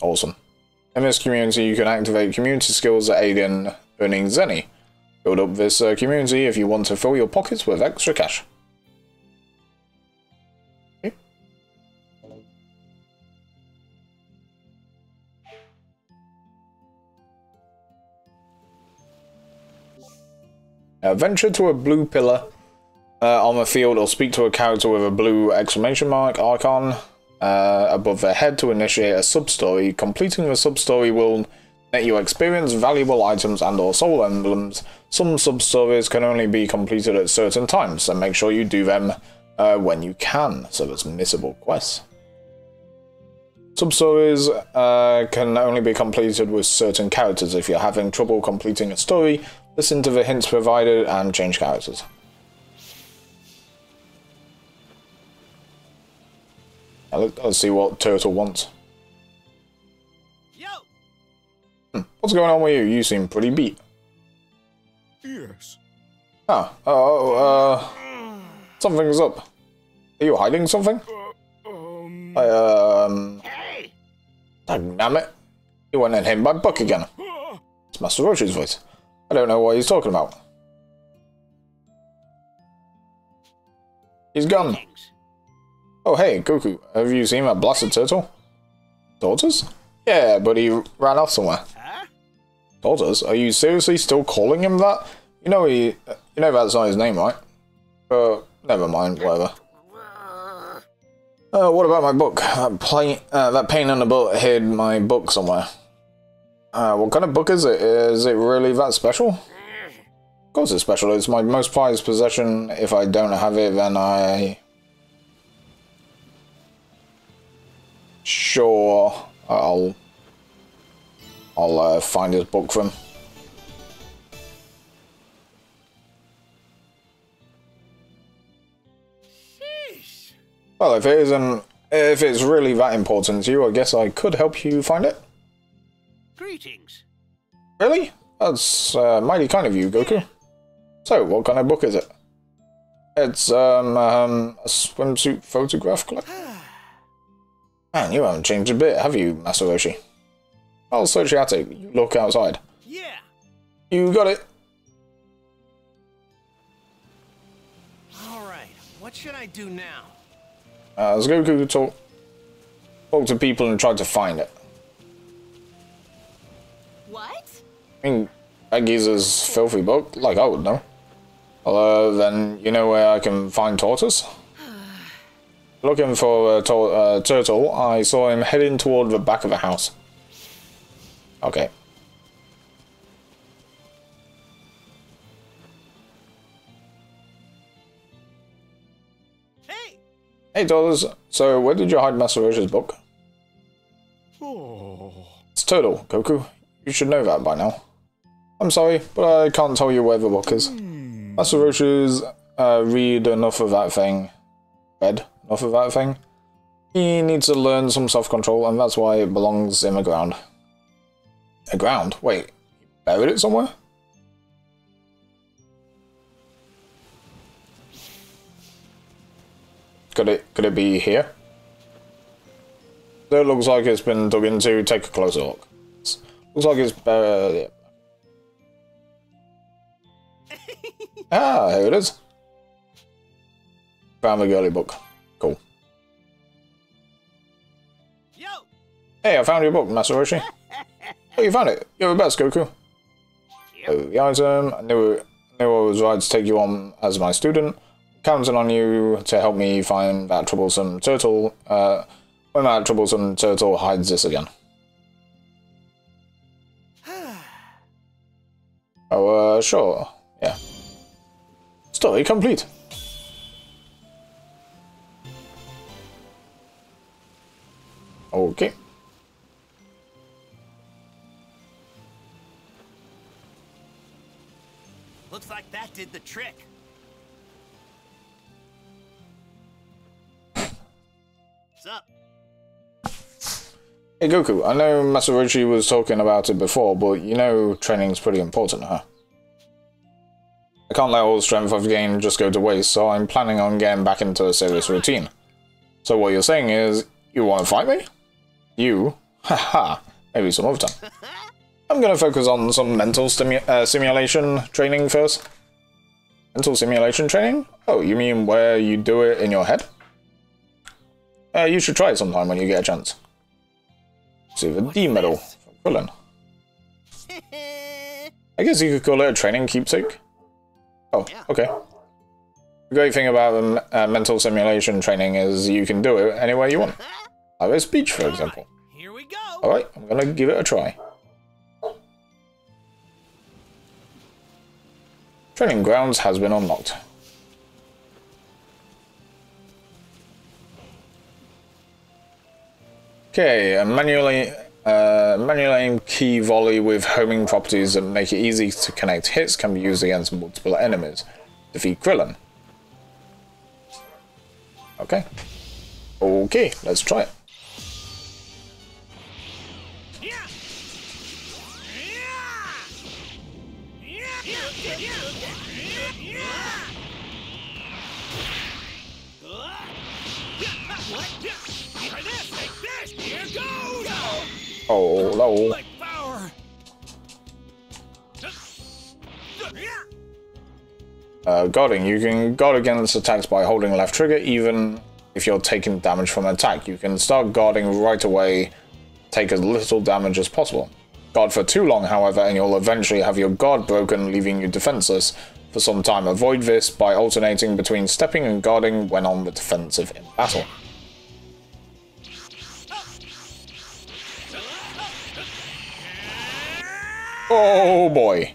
Awesome. In this community, you can activate community skills that aid in earning Zenny. Build up this community if you want to fill your pockets with extra cash. Venture to a blue pillar on the field or speak to a character with a blue exclamation mark icon above their head to initiate a sub-story. Completing the sub-story will net you experience, valuable items and or soul emblems. Some sub-stories can only be completed at certain times, so make sure you do them when you can, so there's missable quests. Sub-stories can only be completed with certain characters. If you're having trouble completing a story, listen to the hints provided and change characters. Let's see what Turtle wants. Yo. What's going on with you? You seem pretty beat. Yes. Something's up. Are you hiding something? Hey! Damn it! You went and hit him by Buck again. It's Master Roshi's voice. I don't know what he's talking about. He's gone. Oh hey, Goku, have you seen that blasted turtle? Daughters? Yeah, but he ran off somewhere. Huh? Daughters? Are you seriously still calling him that? You know that's not his name, right? Never mind, whatever. What about my book? That pain in the butt hid my book somewhere. What kind of book is it? Is it really that special? Of course it's special. It's my most prized possession. If I don't have it, then I... Sure, I'll find his book for him. Sheesh. Well, if it's really that important to you, I guess I could help you find it. Greetings. Really? That's mighty kind of you, Goku. So, what kind of book is it? It's a swimsuit photograph collection. Man, you haven't changed a bit, have you, Master Roshi? I'll search the attic. You look outside. Yeah. You got it. All right. What should I do now? As Goku talk to people and try to find it. What? I mean, that geezer's filthy book, like I would know. Then you know where I can find Tortoise? Looking for Turtle, I saw him heading toward the back of the house. Okay. Hey, Dollars. So, where did you hide Master Roshi's book? Oh. It's Turtle, Goku. You should know that by now. I'm sorry, but I can't tell you where the book is. Master Roshi's read enough of that thing. Read enough of that thing. He needs to learn some self-control, and that's why it belongs in the ground. A ground? Wait, you buried it somewhere? Could it be here? It looks like it's been dug into. Take a closer look. Looks like it's buried. Ah, here it is. Found the girly book. Cool. Yo. Hey, I found your book, Master Roshi. Oh, you found it. You're the best, Goku. Yep. The item. I knew I was right to take you on as my student. Counting on you to help me find that troublesome turtle, when that troublesome turtle hides this again. Oh, sure, yeah. Story complete. Okay. Looks like that did the trick. Up. Hey Goku, I know Master Roshi was talking about it before, but you know training's pretty important, huh? I can't let all the strength I've gained just go to waste, so I'm planning on getting back into a serious routine. So what you're saying is, you want to fight me? You? Haha, maybe some other time. I'm gonna focus on some mental simulation training first. Mental simulation training? Oh, you mean where you do it in your head? You should try it sometime when you get a chance. See the D medal from Krillin. I guess you could call it a training keepsake. Oh, okay. The great thing about mental simulation training is you can do it anywhere you want. Like a speech, for example. Here we go. All right, I'm gonna give it a try. Training grounds has been unlocked. Okay, a manual aim key volley with homing properties that make it easy to connect hits can be used against multiple enemies. Defeat Krillin. Okay. Okay, let's try it. Oh, no. Guarding. You can guard against attacks by holding left trigger, even if you're taking damage from an attack. You can start guarding right away, take as little damage as possible. Guard for too long, however, and you'll eventually have your guard broken, leaving you defenseless for some time. Avoid this by alternating between stepping and guarding when on the defensive in battle. Oh boy.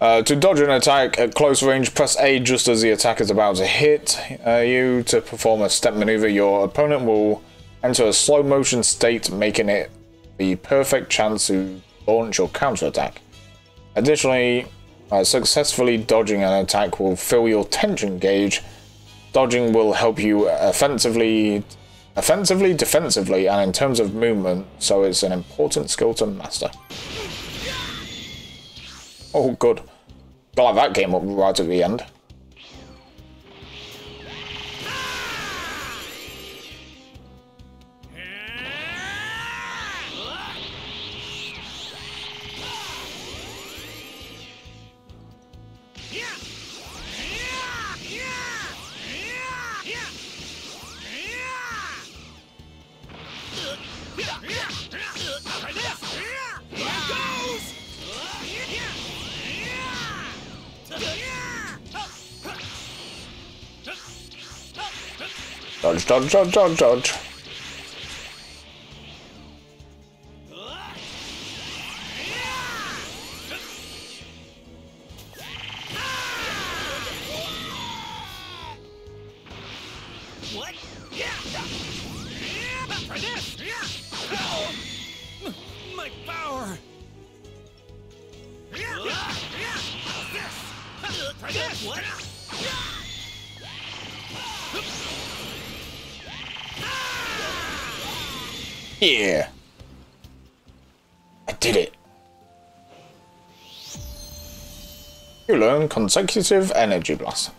To dodge an attack at close range, press A just as the attack is about to hit you to perform a step maneuver. Your opponent will enter a slow motion state, making it the perfect chance to launch your counterattack. Additionally, successfully dodging an attack will fill your tension gauge. Dodging will help you offensively, defensively, and in terms of movement, so it's an important skill to master. Oh, good. Glad that came up right at the end. Dodge, dodge, dodge, dodge, dodge. Yeah. I did it. You learn consecutive energy blast.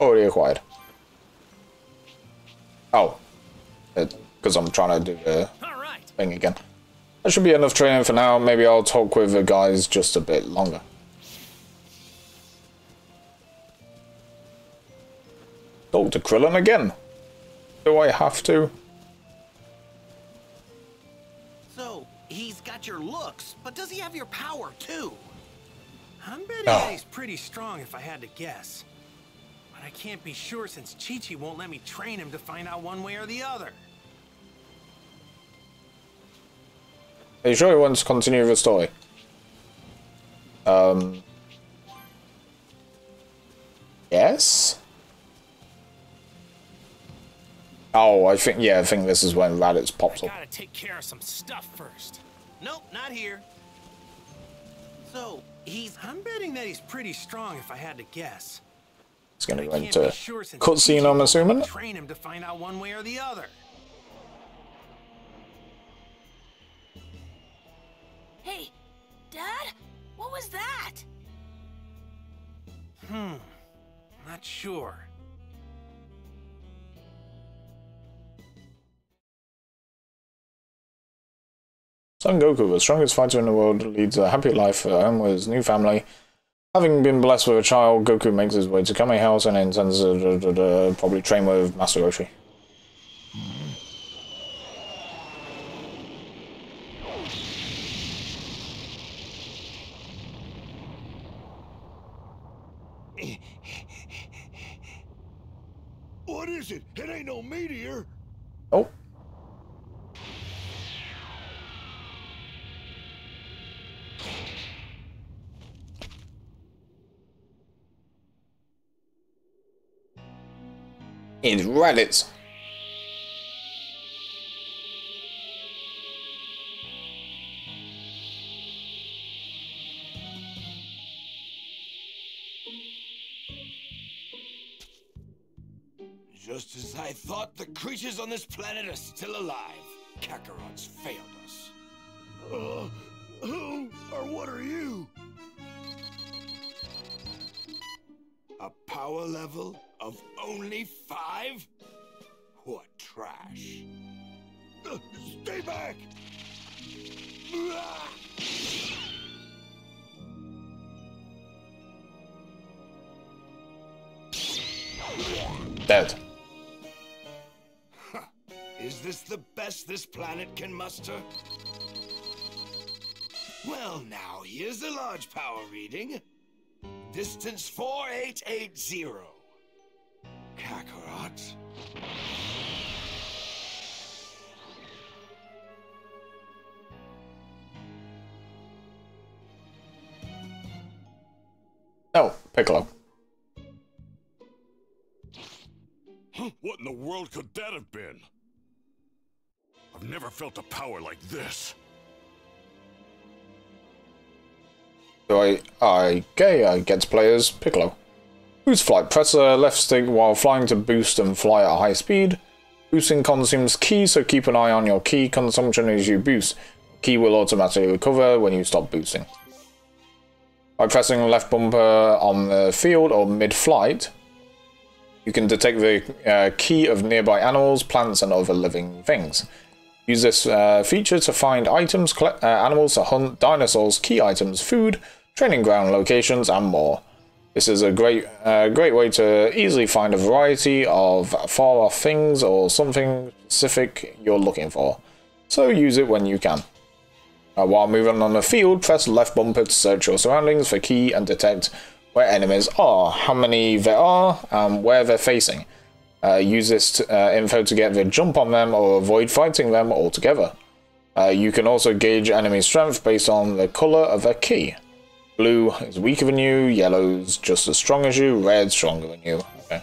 Already acquired. Oh. Because I'm trying to do the thing again. That should be enough training for now. Maybe I'll talk with the guys just a bit longer. Talk to Krillin again. Do I have to? So, he's got your looks, but does he have your power too? I'm betting he's pretty strong if I had to guess. But I can't be sure since Chi-Chi won't let me train him to find out one way or the other. Are you sure he wants to continue the story? Yes? Oh, I think this is when Raditz pops up. Gotta take care of some stuff first. Nope, not here. So I'm betting that he's pretty strong if I had to guess. It's gonna go into cutscene, I'm assuming. Train him to find out one way or the other. Hey, Dad, what was that? Not sure. Son Goku, the strongest fighter in the world, leads a happy life at home with his new family. Having been blessed with a child, Goku makes his way to Kame House and intends to probably train with Master Roshi. What is it? It ain't no meteor! Oh. It's Raditz. Just as I thought, the creatures on this planet are still alive. Kakarot's failed us. Who or what are you? A power level of only 5? What trash. Stay back! Dead. Is this the best this planet can muster? Well, now, here's a large power reading. Distance 4880. Kakarot. Oh, Piccolo. What in the world could that have been? I've never felt a power like this. So I get to play as Piccolo. Boost flight. Press a left stick while flying to boost and fly at high speed. Boosting consumes ki, so keep an eye on your ki consumption as you boost. Ki will automatically recover when you stop boosting. By pressing left bumper on the field or mid-flight, you can detect the ki of nearby animals, plants, and other living things. Use this feature to find items, collect animals to hunt, dinosaurs, ki items, food, training ground locations, and more. This is a great way to easily find a variety of far-off things or something specific you're looking for, so use it when you can. While moving on the field, press left bumper to search your surroundings for ki and detect where enemies are, how many there are, and where they're facing. Use this info to get the jump on them or avoid fighting them altogether. You can also gauge enemy strength based on the color of their ki. Blue is weaker than you, yellow's just as strong as you, red's stronger than you. Okay.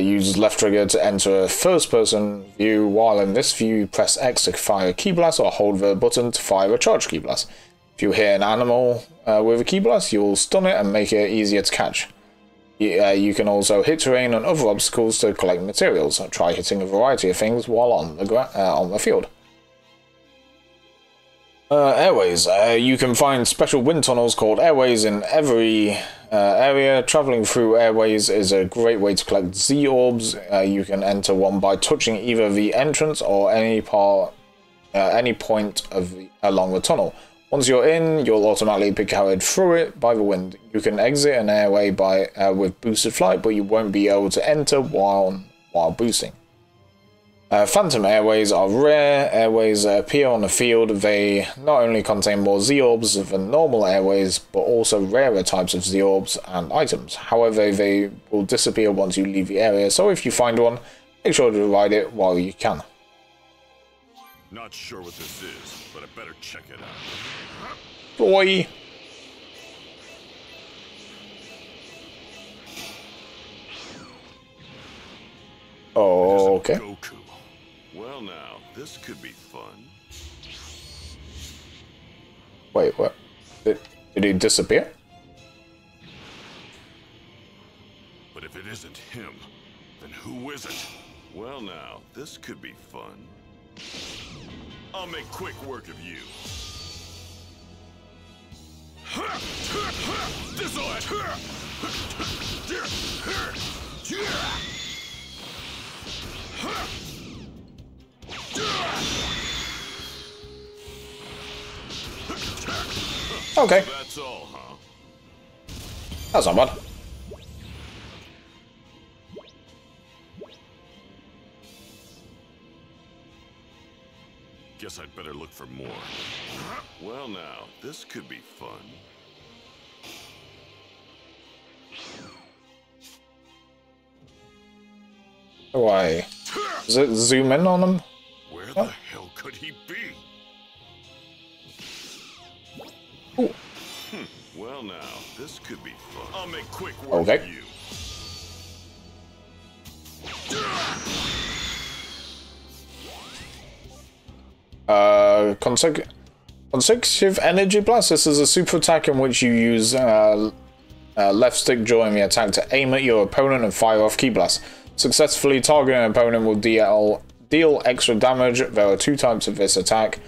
Use left trigger to enter a first-person view. While in this view, press X to fire a ki blast or hold the button to fire a charge ki blast. If you hit an animal with a ki blast, you'll stun it and make it easier to catch. You can also hit terrain and other obstacles to collect materials. Try hitting a variety of things while on the field. Airways. You can find special wind tunnels called airways in every area. Traveling through airways is a great way to collect Z-Orbs. You can enter one by touching either the entrance or any point along the tunnel. Once you're in, you'll automatically be carried through it by the wind. You can exit an airway by with boosted flight, but you won't be able to enter while boosting. Phantom airways are rare airways that appear on the field. They not only contain more Z-Orbs than normal airways, but also rarer types of Z-Orbs and items. However, they will disappear once you leave the area, so if you find one, make sure to ride it while you can. Not sure what this is, but I better check it out. Boy! Oh, okay. Goku. Well, now, this could be fun. Wait, what? Did he disappear? But if it isn't him, then who is it? Well, now, this could be fun. I'll make quick work of you. Okay. That's all, huh? That's not bad. Guess I'd better look for more. Well, now, this could be fun. Why? Does it zoom in on him? Where the hell could he be? Ooh. Well, now, this could be fun. I'll make quick work of you. Consecutive energy blast. This is a super attack in which you use left stick during the attack to aim at your opponent and fire off ki blasts. Successfully targeting an opponent will deal extra damage. There are two types of this attack.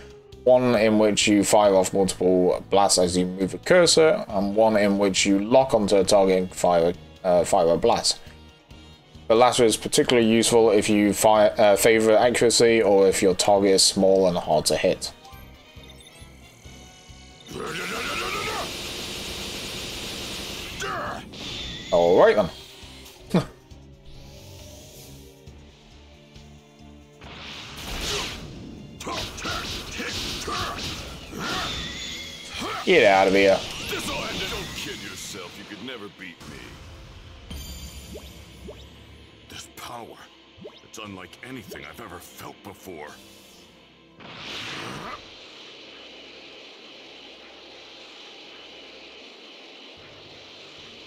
One in which you fire off multiple blasts as you move a cursor, and one in which you lock onto a target and fire a blast. The latter is particularly useful if you favor accuracy or if your target is small and hard to hit. Alright then. Get out of here. Don't kid yourself, you could never beat me. Power. It's unlike anything I've ever felt before.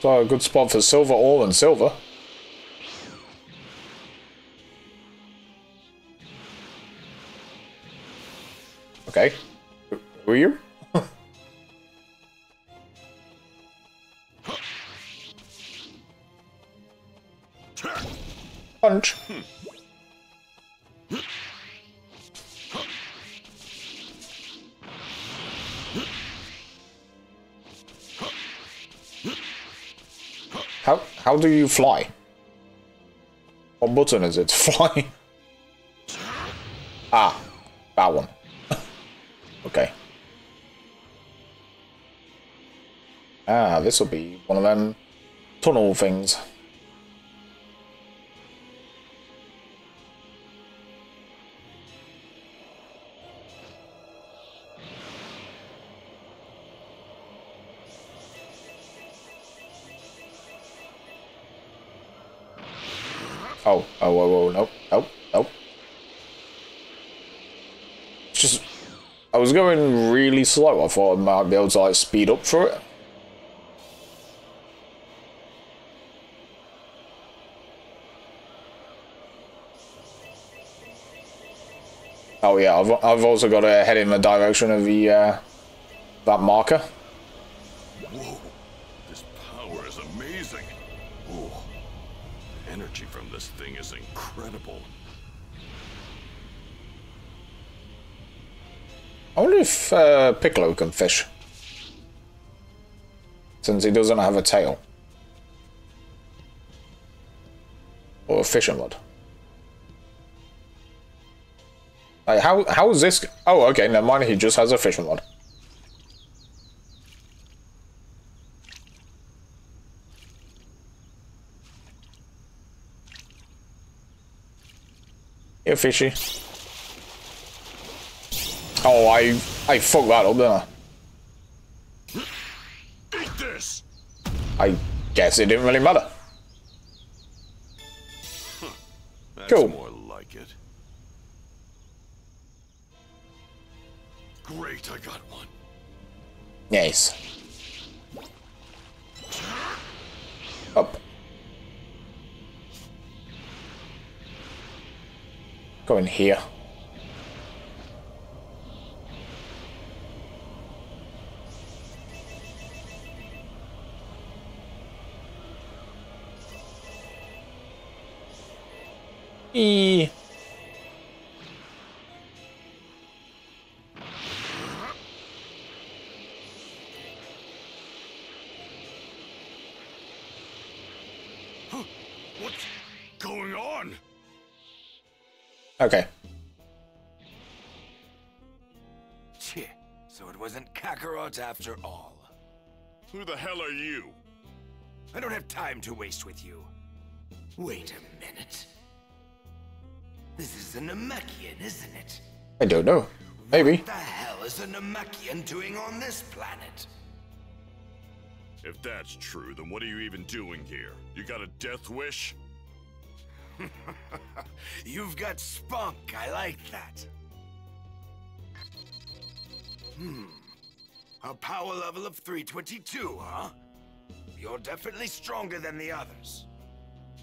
So a good spot for silver ore and silver. Okay. Who are you? Punch. How do you fly? What button is it? Fly. Ah, that one. Okay. Ah, this will be one of them tunnel things. Oh, nope. Just, I was going really slow. I thought I might be able to like speed up for it. Oh yeah, I've also got to head in the direction of the that marker. Whoa, this power is amazing. Oh, the energy from this thing is incredible. I wonder if Piccolo can fish, since he doesn't have a tail or a fishing rod. Like how is this? Oh, okay, never mind. He just has a fishing rod. You're fishy. Oh, I fucked that up, didn't I? Eat this. I guess it didn't really matter. Huh. That's cool. More like it. Great, I got one. Nice. Up. Go in here. E. What's going on? Okay. So it wasn't Kakarot after all. Who the hell are you? I don't have time to waste with you. Wait a minute. This is a Namekian, isn't it? I don't know. Maybe. What the hell is a Namekian doing on this planet? If that's true, then what are you even doing here? You got a death wish? You've got spunk. I like that. A power level of 322, huh? You're definitely stronger than the others.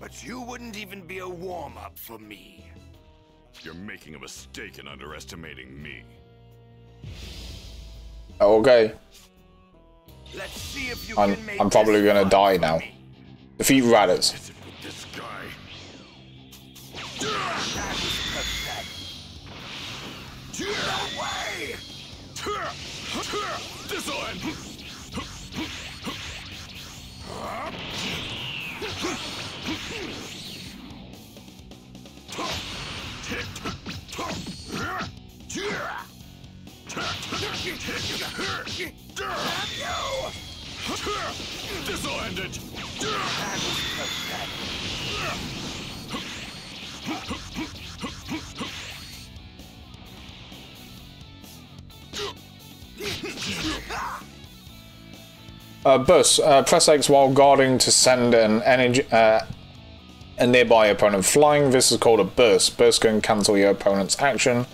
But you wouldn't even be a warm-up for me. You're making a mistake in underestimating me. Okay. Let's see if you can make I'm probably gonna die now. Defeat Raditz. Is it with this guy? That was perfect. Away! This one. This will end it. Bus. Press X while guarding to send an energy a nearby opponent flying. This is called a burst. Burst can cancel your opponent's action,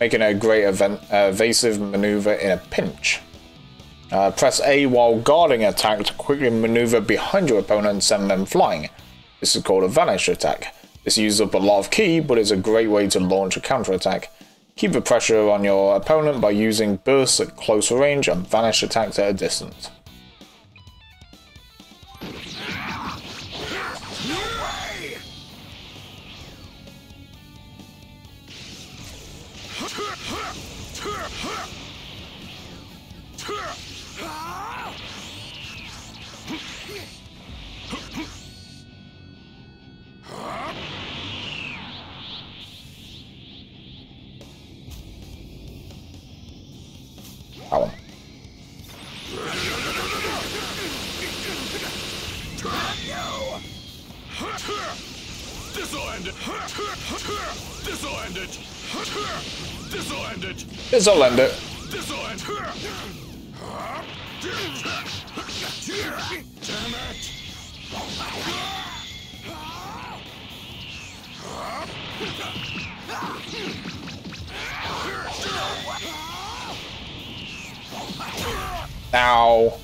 making a great evasive maneuver in a pinch. Press A while guarding attack to quickly maneuver behind your opponent and send them flying. This is called a vanish attack. This uses up a lot of ki, but it's a great way to launch a counterattack. Keep the pressure on your opponent by using bursts at close range and vanish attacks at a distance. This'll end it. Damn it. Ow.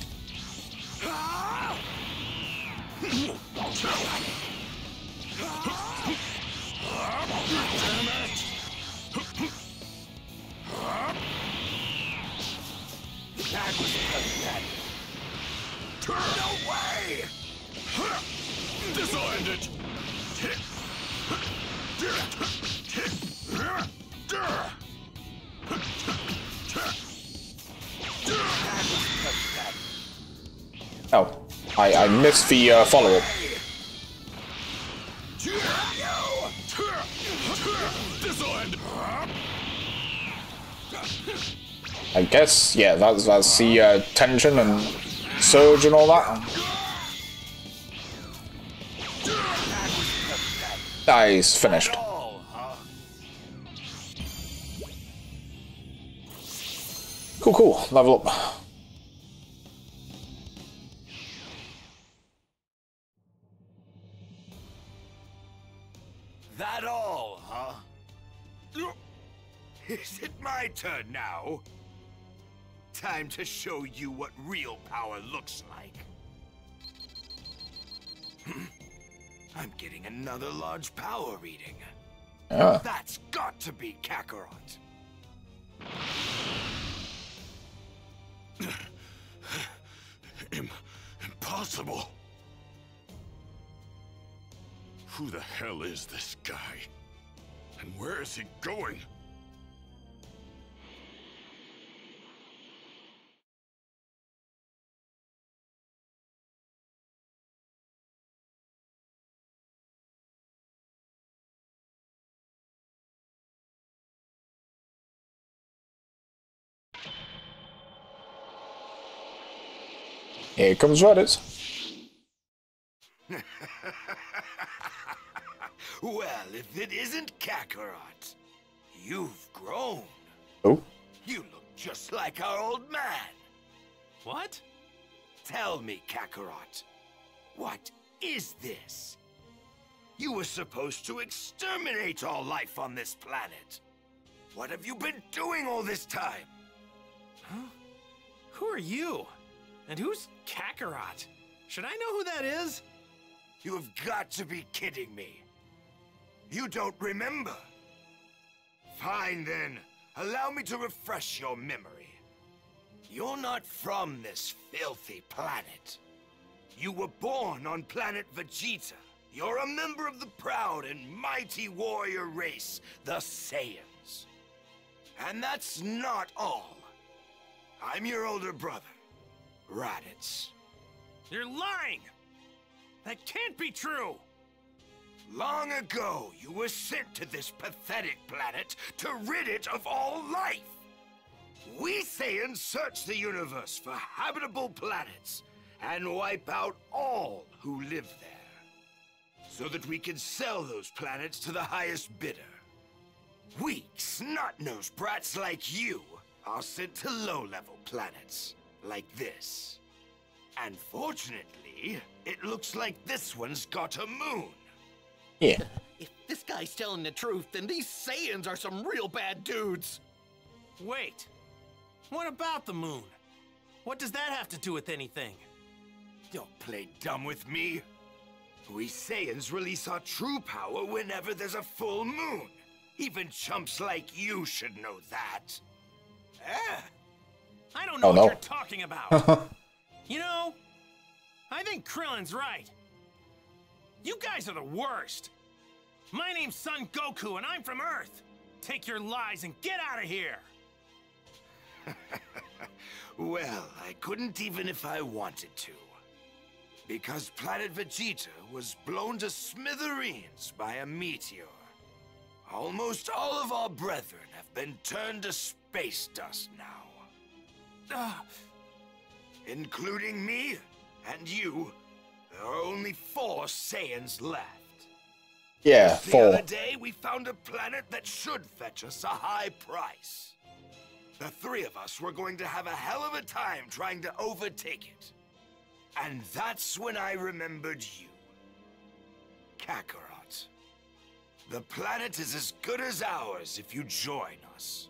Turn away! This'll end it! Oh, I missed the follow-up. I guess, yeah, that's the tension and surge and all that. Nice, finished. Cool, cool, level up. That all, huh? Is it my turn now? Time to show you what real power looks like. I'm getting another large power reading. That's got to be Kakarot. Impossible. Who the hell is this guy? And where is he going? Here comes Raditz. Well, if it isn't Kakarot, you've grown. Oh? You look just like our old man. What? Tell me, Kakarot, what is this? You were supposed to exterminate all life on this planet. What have you been doing all this time? Huh? Who are you? And who's Kakarot? Should I know who that is? You have got to be kidding me. You don't remember. Fine then, allow me to refresh your memory. You're not from this filthy planet. You were born on Planet Vegeta. You're a member of the proud and mighty warrior race, the Saiyans. And that's not all. I'm your older brother, Raditz. You're lying! That can't be true! Long ago, you were sent to this pathetic planet to rid it of all life! We Saiyans search the universe for habitable planets and wipe out all who live there, so that we can sell those planets to the highest bidder. Weak, snot-nosed brats like you are sent to low-level planets. Like this. Unfortunately, it looks like this one's got a moon. Yeah. If this guy's telling the truth, then these Saiyans are some real bad dudes. Wait. What about the moon? What does that have to do with anything? Don't play dumb with me. We Saiyans release our true power whenever there's a full moon. Even chumps like you should know that. Eh? I don't know what you're talking about. You know, I think Krillin's right. You guys are the worst. My name's Son Goku, and I'm from Earth. Take your lies and get out of here. Well, I couldn't even if I wanted to. Because Planet Vegeta was blown to smithereens by a meteor. Almost all of our brethren have been turned to space dust now. Including me and you, there are only 4 Saiyans left. Yeah, 4. The other day we found a planet that should fetch us a high price. The 3 of us were going to have a hell of a time trying to overtake it. And that's when I remembered you, Kakarot. The planet is as good as ours if you join us.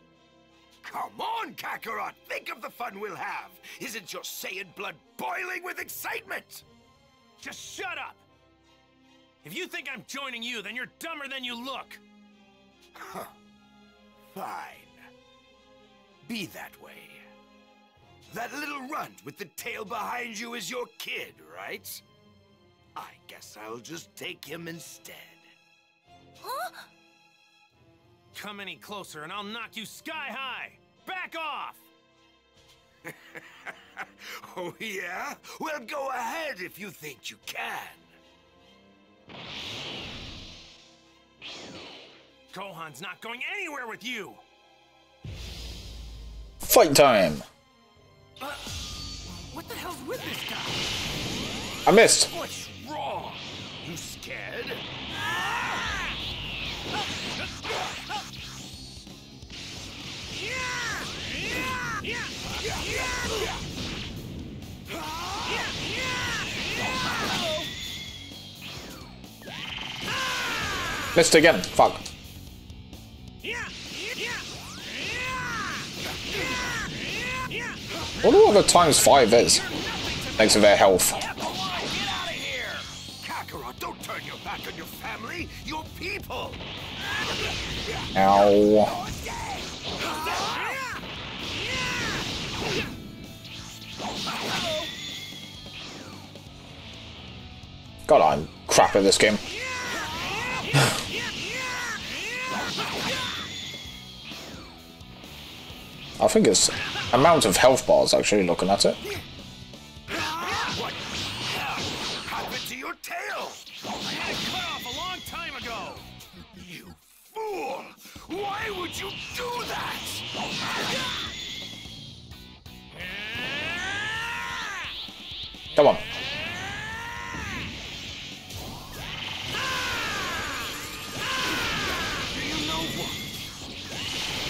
Come on, Kakarot! Think of the fun we'll have! Isn't your Saiyan blood boiling with excitement? Just shut up! If you think I'm joining you, then you're dumber than you look! Huh. Fine. Be that way. That little runt with the tail behind you is your kid, right? I guess I'll just take him instead. Huh? Come any closer and I'll knock you sky high! Back off! Oh, yeah? Well, go ahead if you think you can. Gohan's not going anywhere with you! Fight time! What the hell's with this guy? I missed! What's wrong? You scared? Ah! Missed again. Fuck. I wonder what the times 5 is. Thanks to their health. Get out of here! Kakarot, don't turn your back on your family, your people! Ow. God, I'm crap at this game. I think it's amount of health bars, actually, looking at it. What happened to your tail? I had it cut off a long time ago. You fool! Why would you do that? Come on. Do you know what?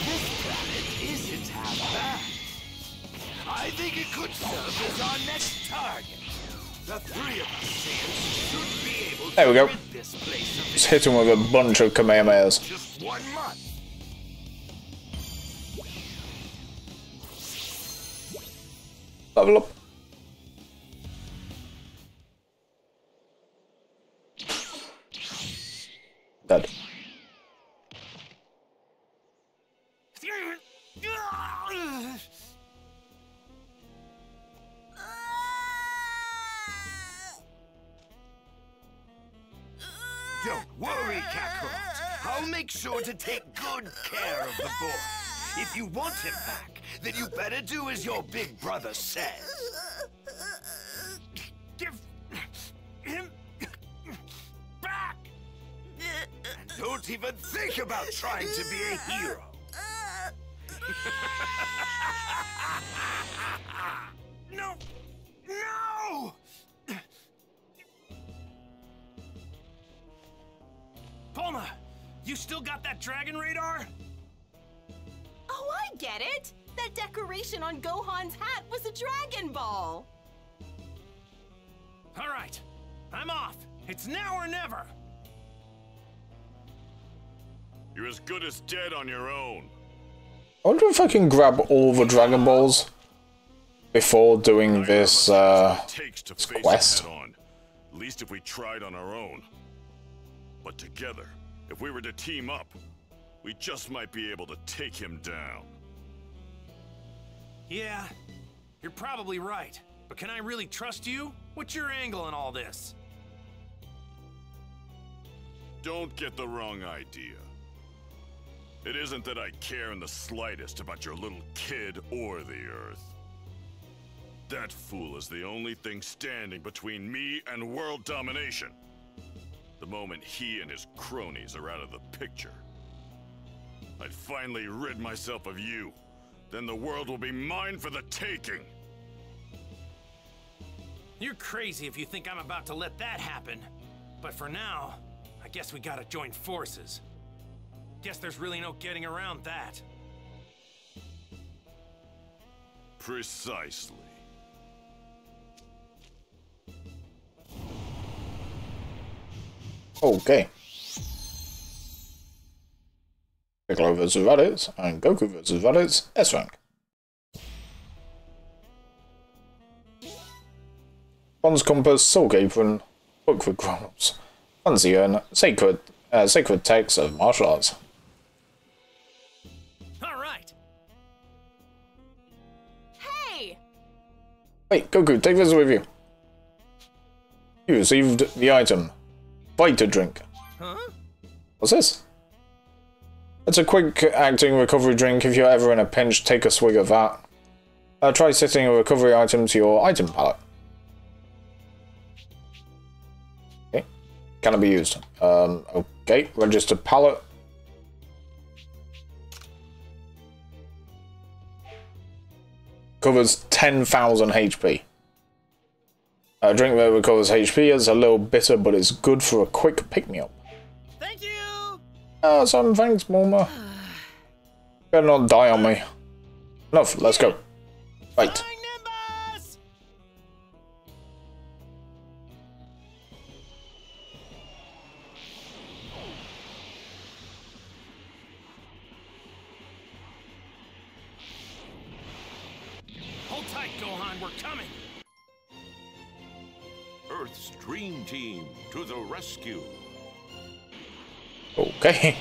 This planet isn't half bad. I think it could serve as our next target. The three of us should be able to there we go. This place of just hit him with a bunch of Kamehamehas. Just 1 month. Level up. Dead. Don't worry, Kakarot. I'll make sure to take good care of the boy. If you want him back, then you better do as your big brother says. Give him back! And don't even think about trying to be a hero. No! No! Bulma, you still got that dragon radar? Oh, I get it! That decoration on Gohan's hat was a Dragon Ball! Alright, I'm off! It's now or never! You're as good as dead on your own. I wonder if I can grab all the Dragon Balls before doing this, this quest. At least if we tried on our own. But together, if we were to team up, we just might be able to take him down. Yeah, you're probably right. But can I really trust you? What's your angle in all this? Don't get the wrong idea. It isn't that I care in the slightest about your little kid or the Earth. That fool is the only thing standing between me and world domination. The moment he and his cronies are out of the picture, I'd finally rid myself of you. Then the world will be mine for the taking. You're crazy if you think I'm about to let that happen. But for now, I guess we gotta join forces. Guess there's really no getting around that. Precisely. Okay. Piccolo vs. Raditz, and Goku vs. Raditz, S rank. Bronze Compass, Soul Apron, Book for Grown-Ups, Fancy Urn, Sacred Texts of Martial Arts. Alright! Hey! Wait, Goku, take this with you. You received the item. Vita Drink. Huh? What's this? It's a quick-acting recovery drink. If you're ever in a pinch, take a swig of that. Try setting a recovery item to your item palette. Can it be used? Okay, register pallet. Covers 10,000 HP. A drink that recovers HP. It's a little bitter, but it's good for a quick pick-me-up. Thank you! Oh, some thanks, Bulma. Better not die on me. Enough, let's go. Right. Dream Team to the rescue. Okay.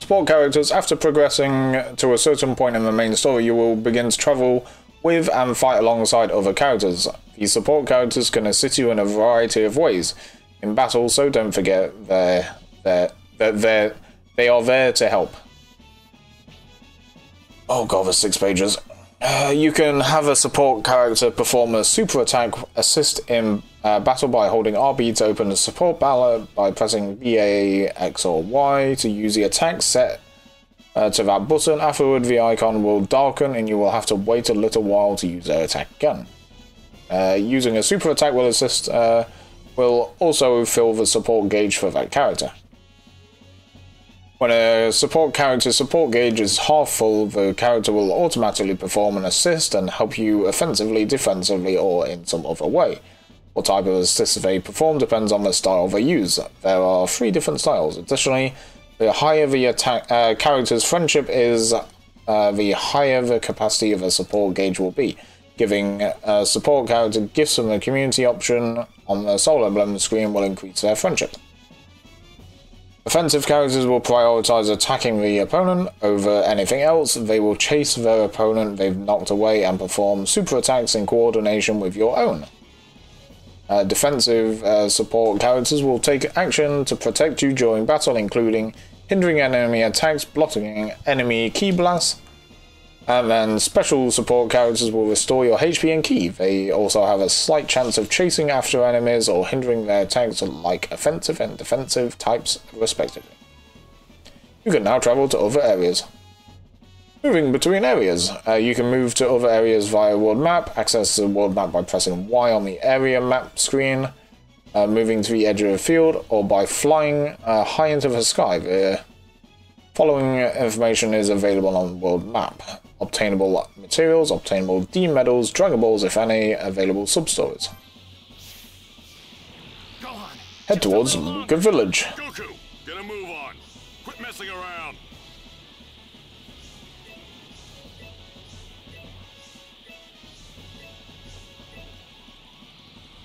Support characters. After progressing to a certain point in the main story, you will begin to travel with and fight alongside other characters. These support characters can assist you in a variety of ways in battle, so don't forget they are there to help. Oh god, there's 6 pages. You can have a support character perform a super attack, assist in battle by holding RB to open the support ballot, by pressing BA, X or Y to use the attack set to that button. Afterward, the icon will darken and you will have to wait a little while to use their attack again. Using a super attack will assist, will also fill the support gauge for that character. When a support character's support gauge is half full, the character will automatically perform an assist and help you offensively, defensively, or in some other way. What type of assist they perform depends on the style they use. There are 3 different styles. Additionally, the higher the character's friendship is, the higher the capacity of a support gauge will be. Giving a support character gifts from the community option on the Soul Emblem screen will increase their friendship. Offensive characters will prioritize attacking the opponent over anything else. They will chase their opponent they've knocked away and perform super attacks in coordination with your own. Defensive support characters will take action to protect you during battle, including hindering enemy attacks, blocking enemy ki blasts, and then special support characters will restore your HP and ki. They also have a slight chance of chasing after enemies or hindering their attacks, like offensive and defensive types, respectively. You can now travel to other areas. Moving between areas. You can move to other areas via world map. Access the world map by pressing Y on the area map screen, moving to the edge of the field, or by flying high into the sky. The following information is available on the world map. Obtainable materials, obtainable D medals, Dragon Balls, if any, available sub-stories. Head towards Luka Village. Goku, get a move on. Quit messing around.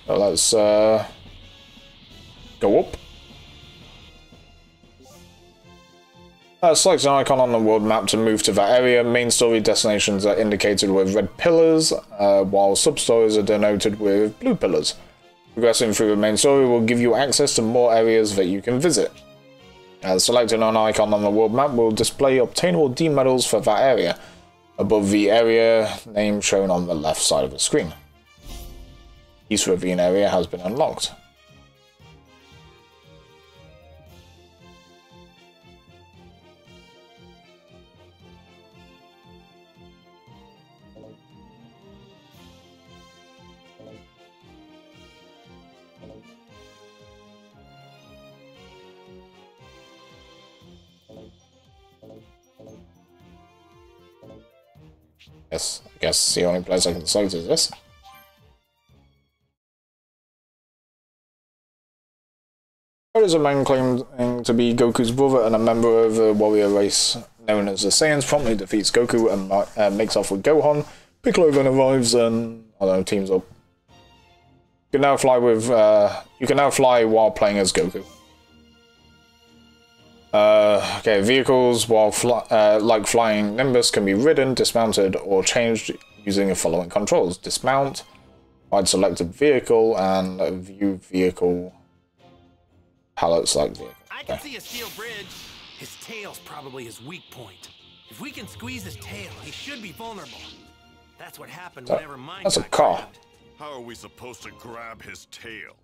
Well, let's go up. Select an icon on the world map to move to that area. Main story destinations are indicated with red pillars, while sub-stories are denoted with blue pillars. Progressing through the main story will give you access to more areas that you can visit. Selecting an icon on the world map will display obtainable D medals for that area, above the area name shown on the left side of the screen. East Ravine area has been unlocked. I guess the only place I can select is this. Where Warriors are men claiming to be Goku's brother and a member of the warrior race known as the Saiyans promptly defeats Goku and makes off with Gohan. Piccolo then arrives and, teams up. You can now fly with, while playing as Goku. Okay, vehicles while flying Nimbus can be ridden, dismounted, or changed using the following controls. Dismount, ride selected vehicle, and view vehicle palette select vehicle. I can see a steel bridge. His tail's probably his weak point. If we can squeeze his tail, he should be vulnerable. That's what happened whenever mine got grabbed. How are we supposed to grab his tail?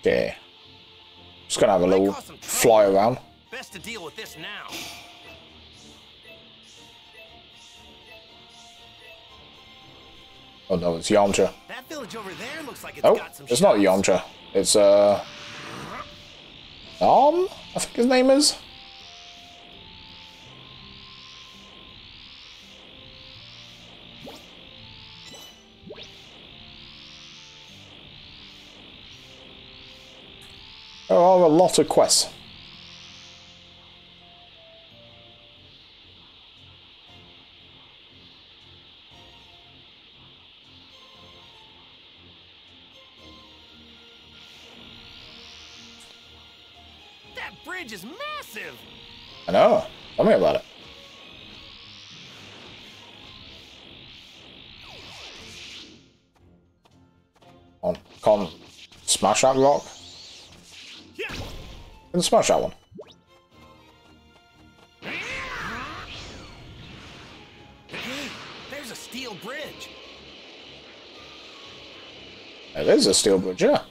Okay. Just gonna have a little fly around. Best to deal with this now. Oh no, it's Yamcha. That village over there looks like it's got some it's not Yamcha. It's I think his name is. There are a lot of quests. That bridge is massive. I know. Tell me about it. Can't smash that rock. And smash that one. There's a steel bridge. It is a steel bridge, yeah.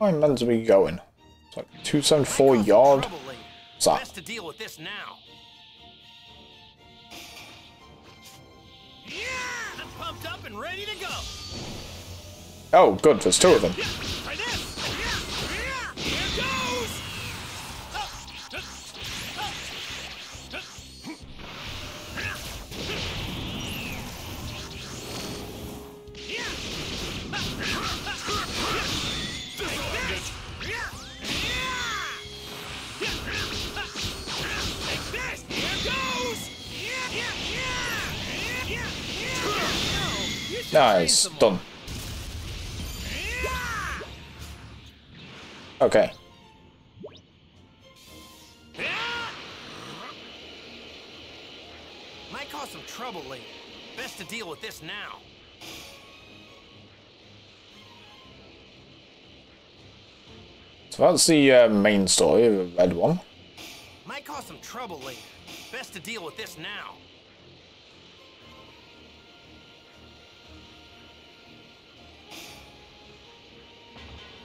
I'm meant to be going. It's like 274 yard. Best to deal with this now. Up and ready to go. Oh, good. There's two of them. Nice, done. Okay. Might cause some trouble later. Best to deal with this now. So that's the main story, the red one. Might cause some trouble later. Best to deal with this now.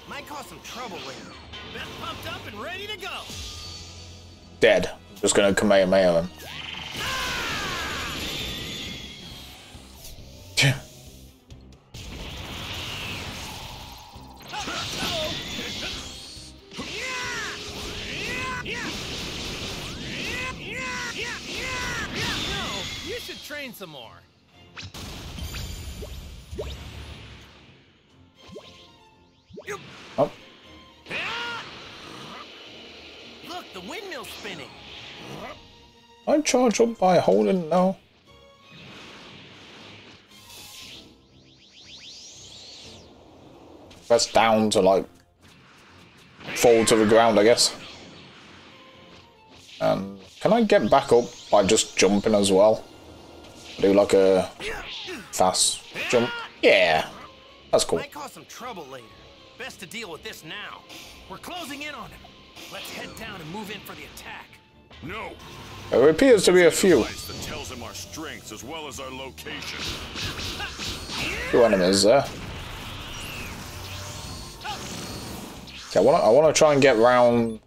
Might cause some trouble later. Best pumped up and ready to go. Dead. Just gonna Kamehameha him. No, you should train some more. Oh. Look, the windmill's spinning. I charge up by holding now. Press down to like fall to the ground, I guess. And can I get back up by just jumping as well? Do like a fast jump. Yeah, that's cool. Might cause some trouble later. Best to deal with this now. We're closing in on him. Let's head down and move in for the attack. No. There appears to be a few. That tells him our strengths as well as our location. Two enemies there. Okay, I want to try and get round,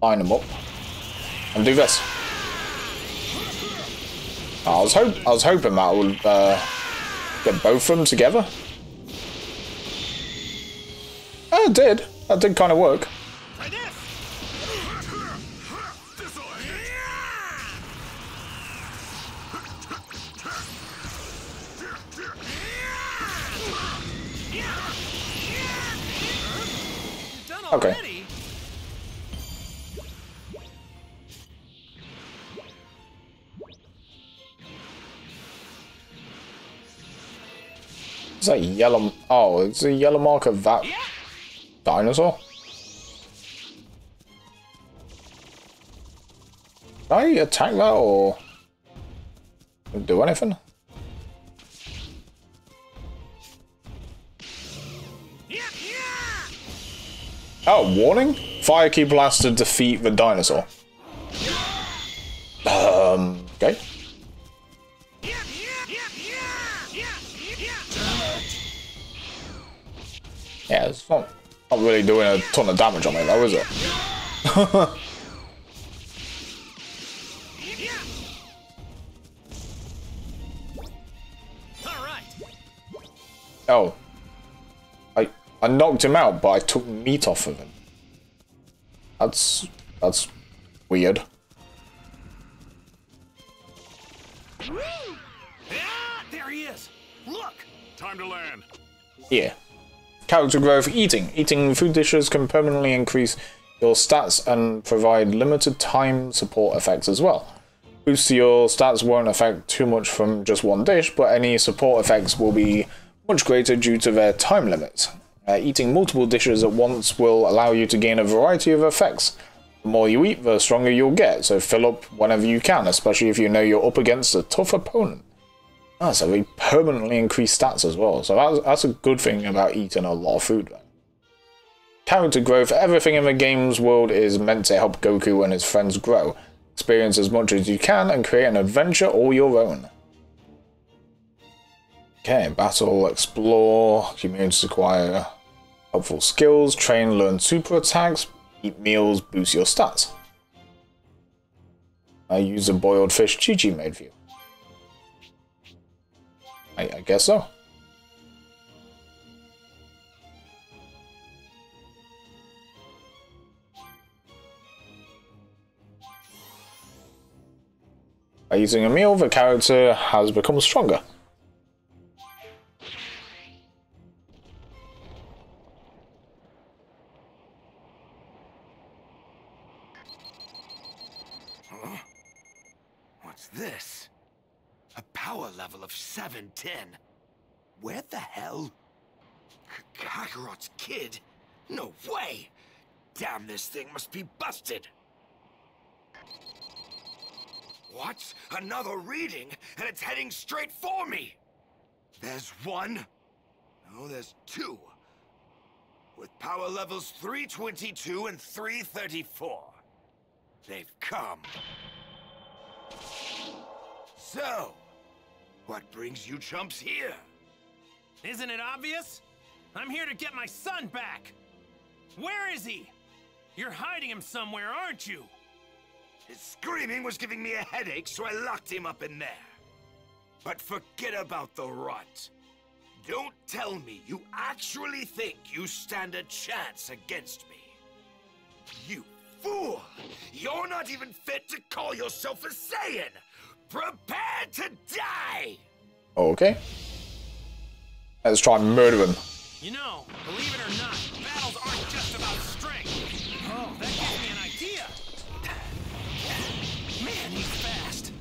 line them up, and do this. I was hoping that would get both of them together. it did. That did kind of work. Okay. It's like yellow. Oh, it's a yellow mark of that dinosaur. Did I attack that or do anything? Oh, warning! Fire Key Blast to defeat the dinosaur. Okay. Yeah, it's not really doing a ton of damage on me though, is it? Oh. I knocked him out, but I took meat off of him. That's weird. Yeah, there he is. Look, time to land. Yeah. Character growth: eating. Eating food dishes can permanently increase your stats and provide limited time support effects as well. Boosts to your stats won't affect too much from just one dish, but any support effects will be much greater due to their time limits. Eating multiple dishes at once will allow you to gain a variety of effects. The more you eat, the stronger you'll get, so fill up whenever you can, especially if you know you're up against a tough opponent. Ah, so we permanently increase stats as well, so that's a good thing about eating a lot of food then. Character growth: everything in the game's world is meant to help Goku and his friends grow. Experience as much as you can and create an adventure all your own. Okay, battle, explore, community, acquire helpful skills, train, learn super attacks, eat meals, boost your stats. I use a boiled fish Chi-Chi made for you. I guess so. By using a meal, the character has become stronger. This? A power level of 710. Where the hell? Kakarot's kid? No way! Damn, this thing must be busted! What? Another reading? And it's heading straight for me! There's one? No, there's two. With power levels 322 and 334. They've come. So, what brings you chumps here? Isn't it obvious? I'm here to get my son back! Where is he? You're hiding him somewhere, aren't you? His screaming was giving me a headache, so I locked him up in there. But forget about the rot. Don't tell me you actually think you stand a chance against me. You fool! You're not even fit to call yourself a Saiyan! Prepare to die! Okay. Let's try and murder him. You know, believe it or not, battles aren't just about strength. Oh, that gave me an idea. Man, he's fast.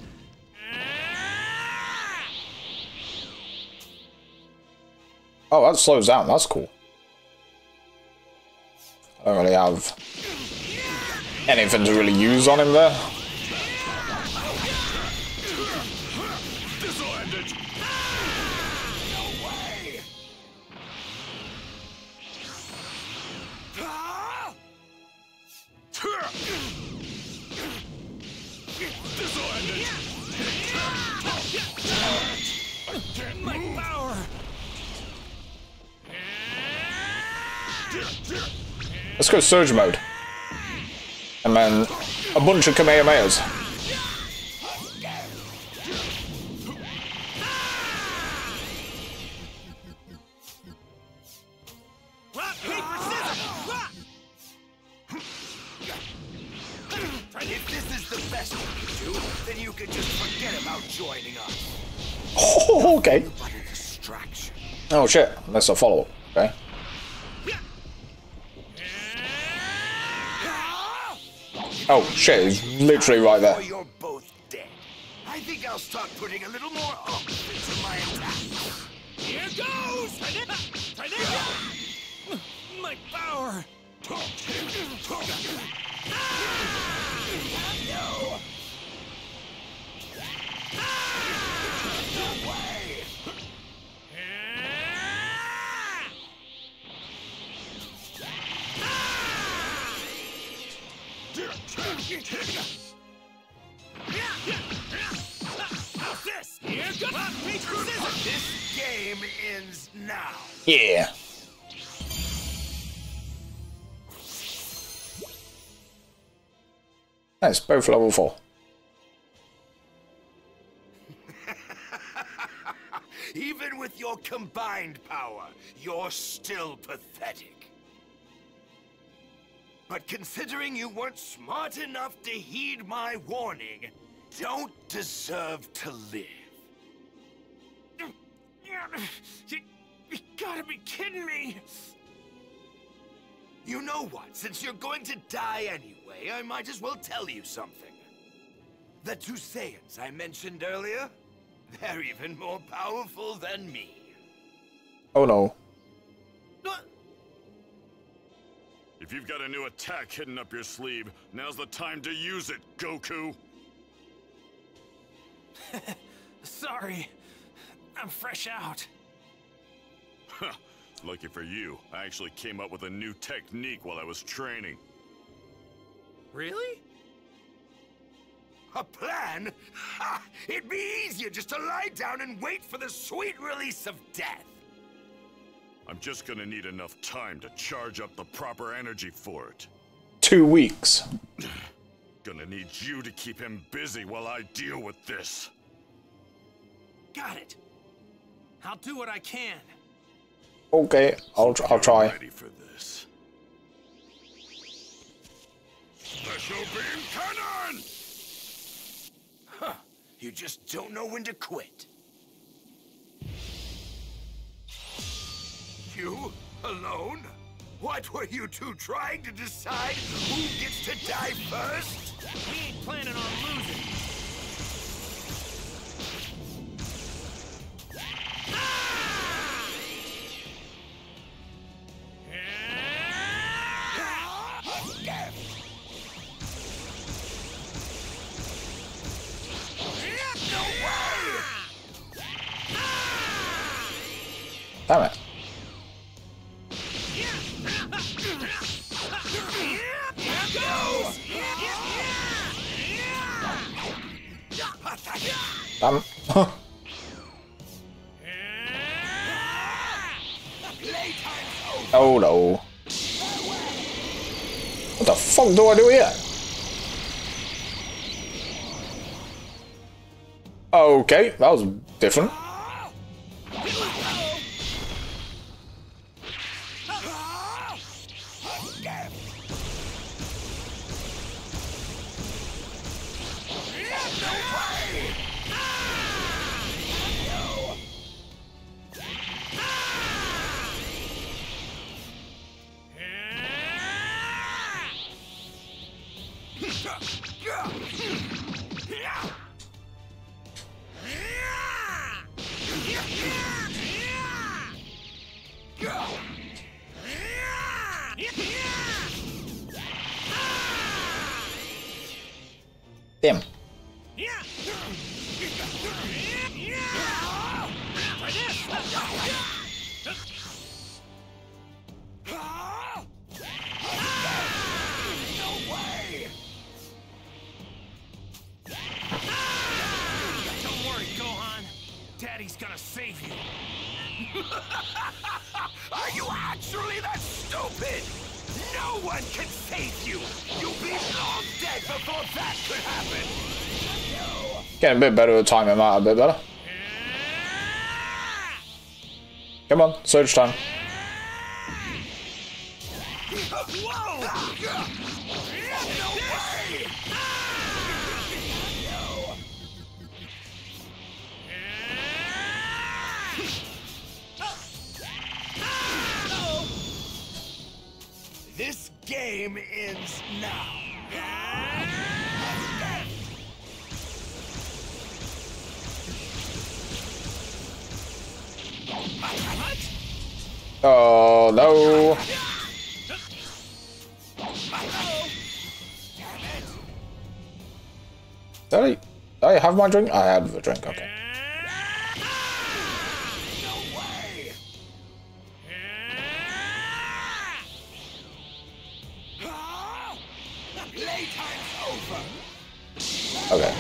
Oh, that slows down. That's cool. I don't really have anything to really use on him there. Let's go surge mode. And then a bunch of Kamehamehas. Rock, paper, scissors! that's what you do, then you can just forget about joining us. Oh, okay. Oh shit, that's a follow-up, okay. Oh shit, it's literally right there. You're both dead. I think I'll start putting a little more oomph into my attack. Here goes! My power! Ah! No way! How's this? Here goes! This game ends now. Yeah. Nice, both level 4. Even with your combined power, you're still pathetic. But considering you weren't smart enough to heed my warning, don't deserve to live. You gotta be kidding me! You know what? Since you're going to die anyway, I might as well tell you something. The two Saiyans I mentioned earlier, they're even more powerful than me. Oh no. If you've got a new attack hidden up your sleeve, now's the time to use it, Goku. Sorry. I'm fresh out. Huh. Lucky for you, I actually came up with a new technique while I was training. Really? A plan? Ha! It'd be easier just to lie down and wait for the sweet release of death. I'm just gonna need enough time to charge up the proper energy for it. 2 weeks. Gonna need you to keep him busy while I deal with this. Got it. I'll do what I can. Okay, I'll try. Ready for this. Special beam cannon! Huh, you just don't know when to quit. You alone? What were you two trying to decide who gets to die first? We ain't planning on losing. Damn it. Damn. Oh no. What the fuck do I do here? Okay, that was different. Damn. Getting a bit better with time, I'm out a bit better. Come on, surge time. Whoa. No way. game ends now. Oh no! Did I have my drink? I had the drink. Okay. Okay.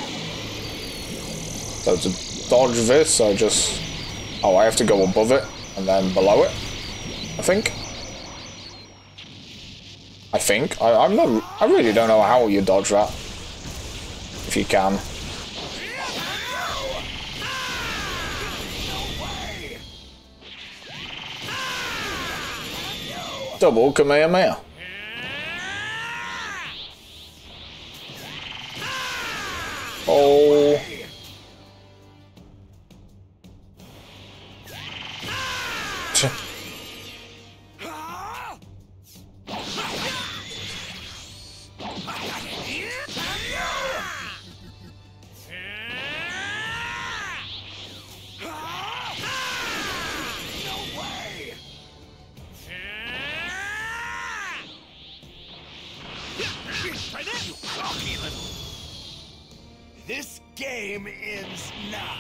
So to dodge this, I just... Oh, I have to go above it and then below it, I think. I really don't know how you dodge that. If you can. Double Kamehameha. Oh. This game ends now.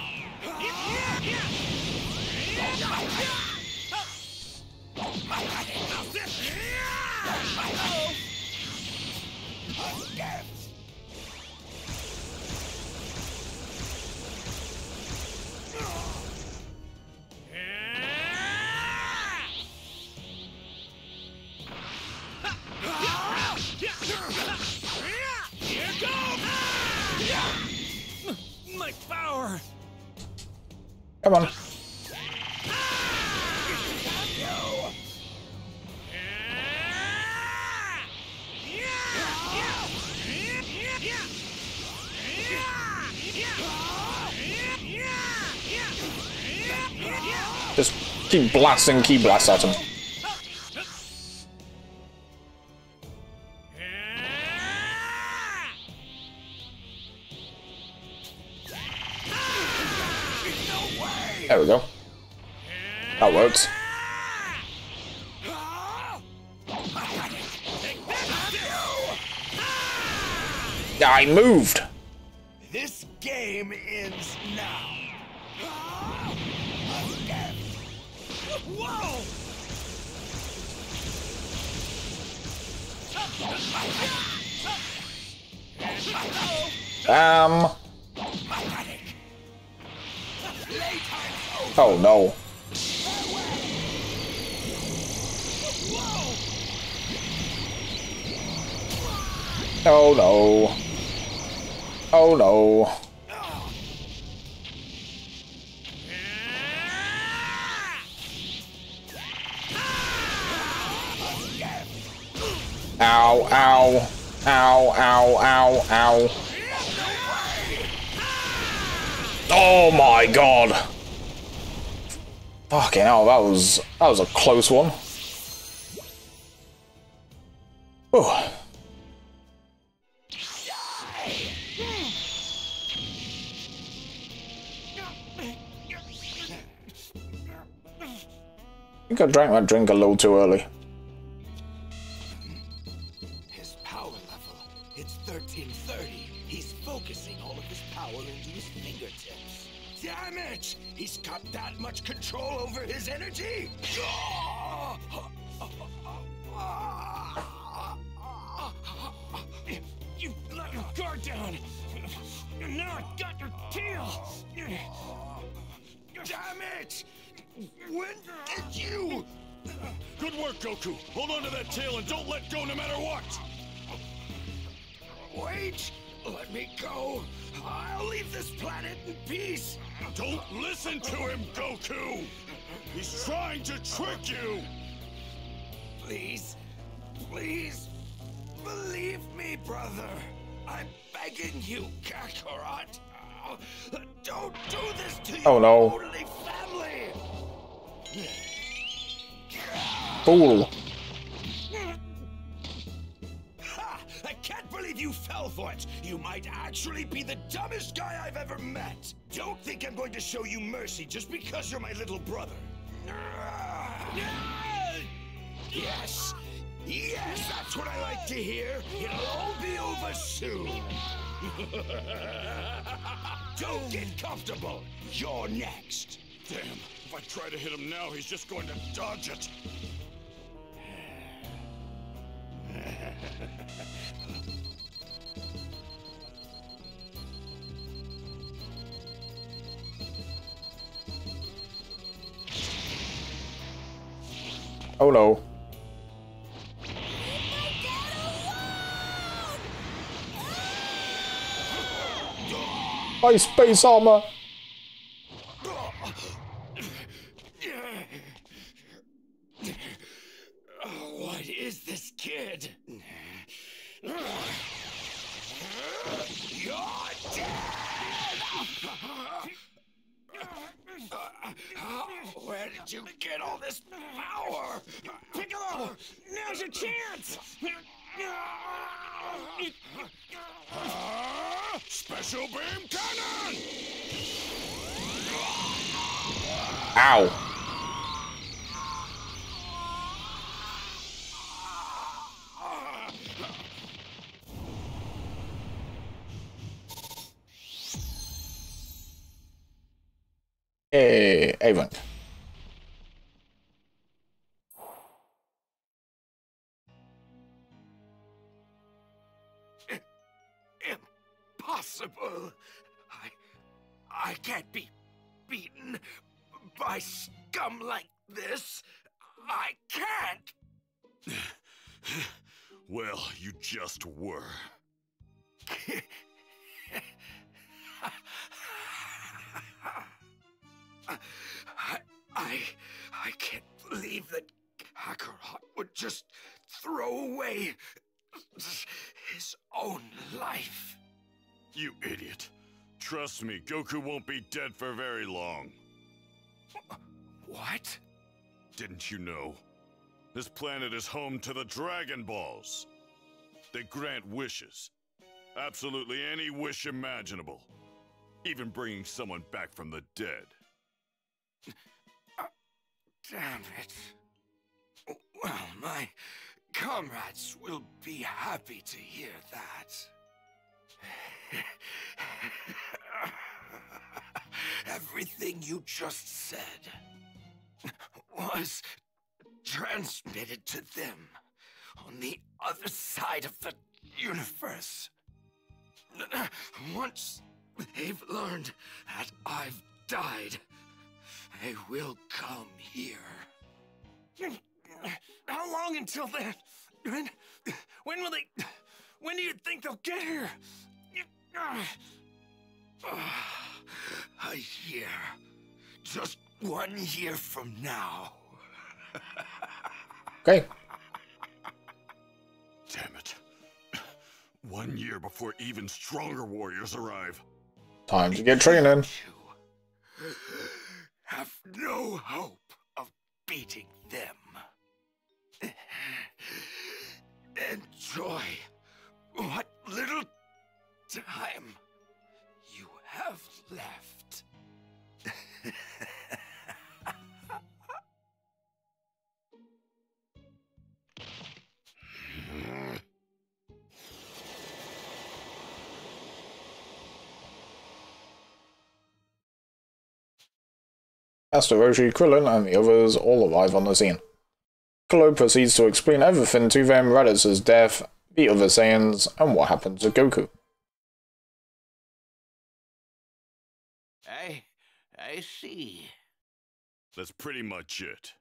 Come on. Just keep blasting key blasts at him. There we go. That works. I moved. This game ends now. Damn. Oh no. Oh no. Oh no. Ow, ow, ow, ow, ow, ow. Oh my god. Fucking hell, that was a close one. Oh. I think I drank that drink a little too early. His power level, it's 1330. He's focusing all of his power into his fingertips. Damn it! He's got that much control over his energy! You let your guard down! And now I've got your tail! Damn it! When did you... Good work, Goku! Hold on to that tail and don't let go no matter what! Wait! Let me go! I'll leave this planet in peace! Don't listen to him, Goku! He's trying to trick you! Please, please, believe me, brother! I'm begging you, Kakarot! Don't do this to your only family! Fool! you fell for it. You might actually be the dumbest guy I've ever met. Don't think I'm going to show you mercy just because you're my little brother. Yes! Yes, that's what I like to hear. It'll all be over soon. Don't get comfortable. You're next. Damn, if I try to hit him now, he's just going to dodge it. Oh no. My space armor. What is this kid? You're dead! Where did you get all this power? Piccolo, now's your chance! Special beam cannon! Ow! Hey, Avon. Impossible. I can't be beaten by scum like this. I can't. Well, you just were. I can't believe that Kakarot would just throw away his own life. You idiot. Trust me, Goku won't be dead for very long. What? Didn't you know? This planet is home to the Dragon Balls. They grant wishes. Absolutely any wish imaginable. Even bringing someone back from the dead. Damn it. Well, my comrades will be happy to hear that. Everything you just said was transmitted to them on the other side of the universe. Once they've learned that I've died, they will come here. How long until then? When will they... When do you think they'll get here? A year. Just 1 year from now. Okay. Damn it. 1 year before even stronger warriors arrive. Time to get training. Have no hope of beating them. Enjoy what little time you have left. Master Roshi, Krillin, and the others all arrive on the scene. Piccolo proceeds to explain everything to them, Raditz's death, the other Saiyans, and what happened to Goku. I see. That's pretty much it.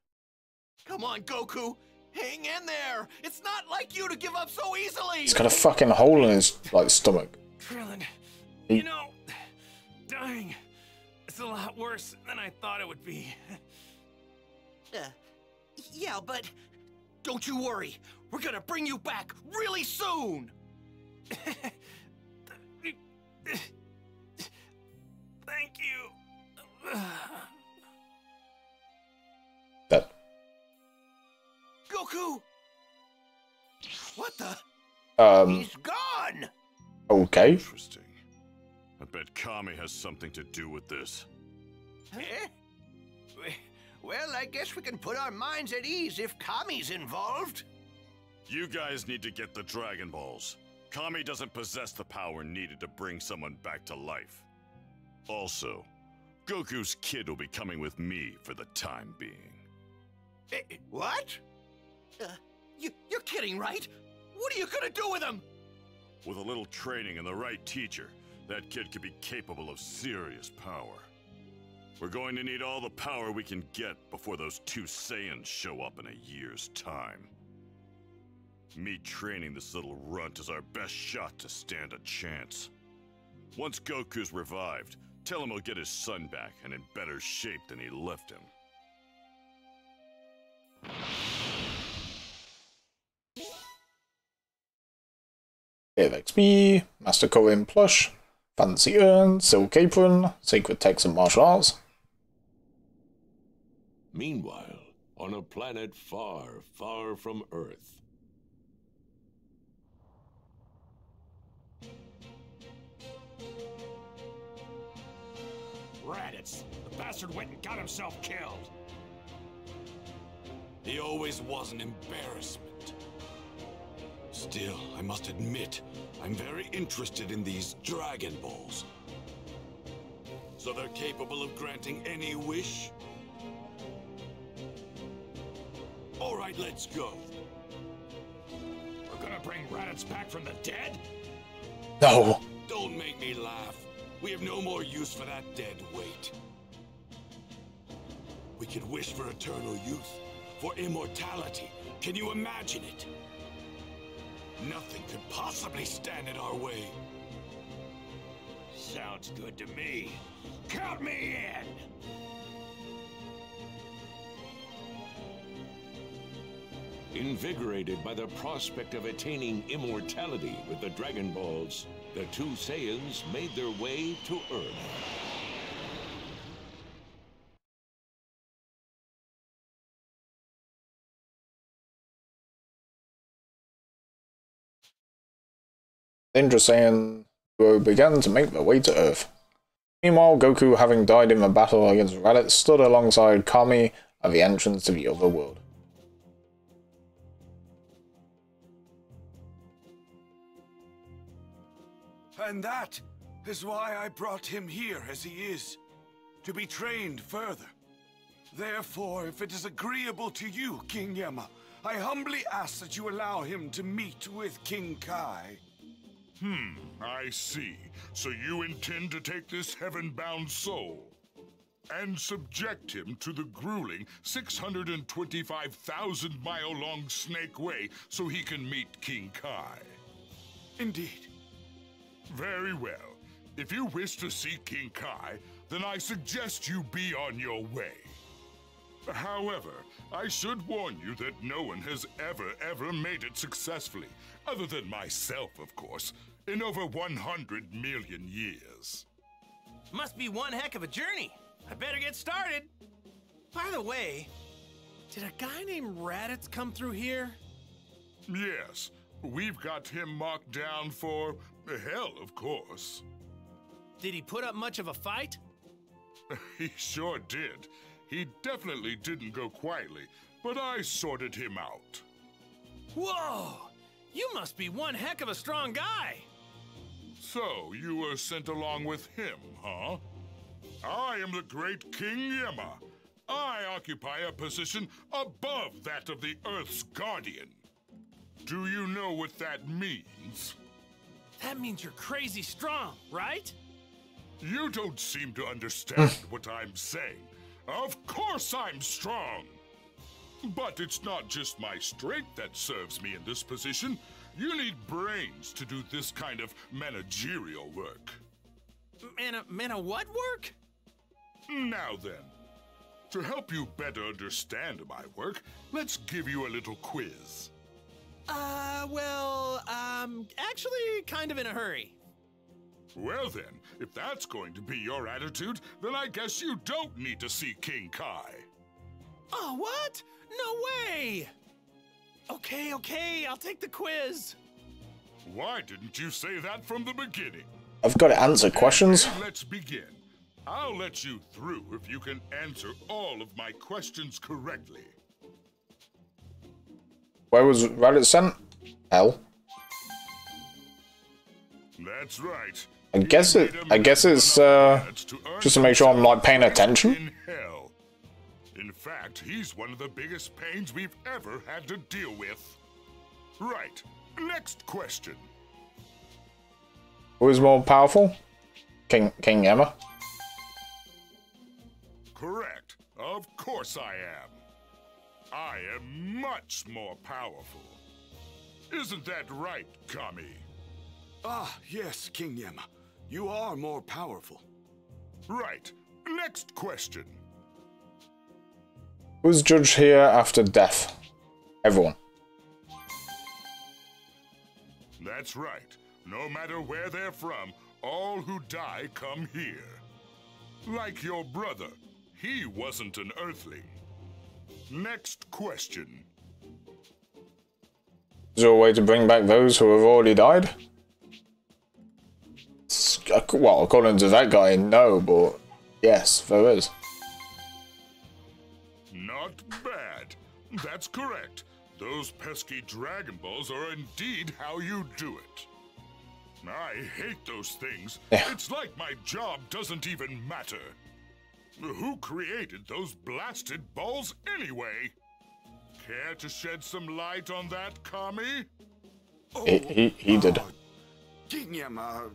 Come on, Goku! Hang in there! It's not like you to give up so easily! He's got a fucking hole in his, like, stomach. Krillin, you know, dying... It's a lot worse than I thought it would be. Yeah, but don't you worry. We're gonna bring you back really soon. Thank you. That. Goku. What the? He's gone. Okay. Interesting. I bet Kami has something to do with this. Eh? Well, I guess we can put our minds at ease if Kami's involved. You guys need to get the Dragon Balls. Kami doesn't possess the power needed to bring someone back to life. Also, Goku's kid will be coming with me for the time being. What? You're kidding, right? What are you gonna do with him? With a little training and the right teacher, that kid could be capable of serious power. We're going to need all the power we can get before those two Saiyans show up in a year's time. Me training this little runt is our best shot to stand a chance. Once Goku's revived, tell him he'll get his son back and in better shape than he left him. Bit of XP, Master Coin Plush, Fancy Urn, Silk Apron, Sacred Texts and Martial Arts. Meanwhile, on a planet far, far from Earth. Raditz, the bastard went and got himself killed. He always was an embarrassment. Still, I must admit, I'm very interested in these Dragon Balls. So they're capable of granting any wish? All right, let's go. We're gonna bring Raditz back from the dead? No. Don't make me laugh. We have no more use for that dead weight. We could wish for eternal youth, for immortality. Can you imagine it? Nothing could possibly stand in our way. Sounds good to me. Count me in! Invigorated by the prospect of attaining immortality with the Dragon Balls, the two Saiyans made their way to Earth. The Indra Saiyan duo began to make their way to Earth. Meanwhile, Goku, having died in the battle against Raditz, stood alongside Kami at the entrance to the other world. And that is why I brought him here as he is, to be trained further. Therefore, if it is agreeable to you, King Yemma, I humbly ask that you allow him to meet with King Kai. I see. So you intend to take this heaven-bound soul and subject him to the grueling 625,000-mile-long Snake Way so he can meet King Kai? Indeed. Very well. If you wish to see King Kai, then I suggest you be on your way. However, I should warn you that no one has ever made it successfully, other than myself, of course, in over 100 million years. Must be one heck of a journey. I better get started. By the way, did a guy named Raditz come through here? Yes, we've got him marked down for hell, of course. Did he put up much of a fight? He sure did. He definitely didn't go quietly, but I sorted him out. Whoa! You must be one heck of a strong guy! So, you were sent along with him, huh? I am the great King Yemma. I occupy a position above that of the Earth's Guardian. Do you know what that means? That means you're crazy strong, right? You don't seem to understand what I'm saying. Of course I'm strong! But it's not just my strength that serves me in this position. You need brains to do this kind of managerial work. What work? Now then, to help you better understand my work, let's give you a little quiz. Well, actually kind of in a hurry. Well then, if that's going to be your attitude, then I guess you don't need to see King Kai. Oh, what? No way! Okay, I'll take the quiz. Why didn't you say that from the beginning? I've got to answer questions. And let's begin. I'll let you through if you can answer all of my questions correctly. Where was Raditz sent? Hell. That's right. I guess it's just to make sure I'm like paying attention. In fact, he's one of the biggest pains we've ever had to deal with. Right. Next question. Who is more powerful? King Yemma. Correct. Of course I am. I am much more powerful. Isn't that right, Kami? Ah, yes, King Yemma. You are more powerful. Right. Next question. Who's judged here after death? Everyone. That's right. No matter where they're from, all who die come here. Like your brother, he wasn't an earthling. Next question. Is there a way to bring back those who have already died? Well, according to that guy, no, but yes, there is. Not bad. That's correct. Those pesky Dragon Balls are indeed how you do it. I hate those things. It's like my job doesn't even matter. Who created those blasted balls anyway? Care to shed some light on that, Kami? Oh, he did. King Yemma,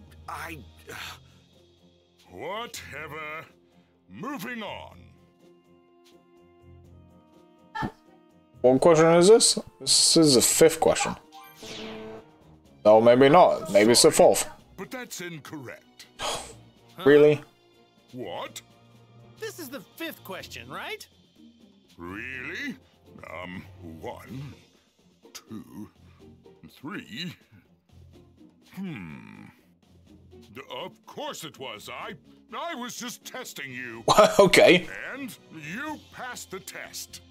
whatever. Moving on. What question is this? This is the fifth question. No, maybe not. Maybe it's the fourth. But that's incorrect. Really? What? This is the fifth question, right? Really? 1, 2, 3. Of course it was. I was just testing you. Okay. And you passed the test.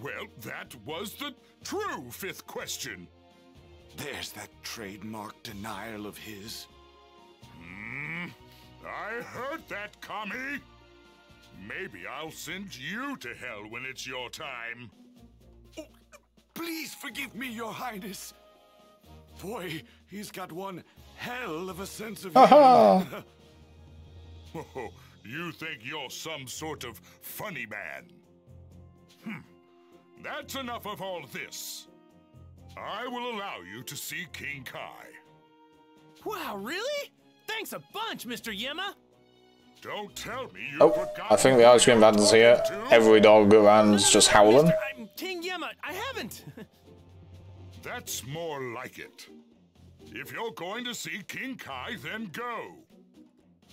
Well, that was the true fifth question. There's that trademark denial of his. I heard that, Kami. Maybe I'll send you to hell when it's your time. Oh, please forgive me, Your Highness. Boy, he's got one hell of a sense of humor. Oh, you think you're some sort of funny man? That's enough of all this. I will allow you to see King Kai. Wow, really? Thanks a bunch, Mr. Yemma. Don't tell me you forgot. I think the ice cream van's here. Every dog around's just howling. I'm King Yemma. I haven't. That's more like it. If you're going to see King Kai, then go.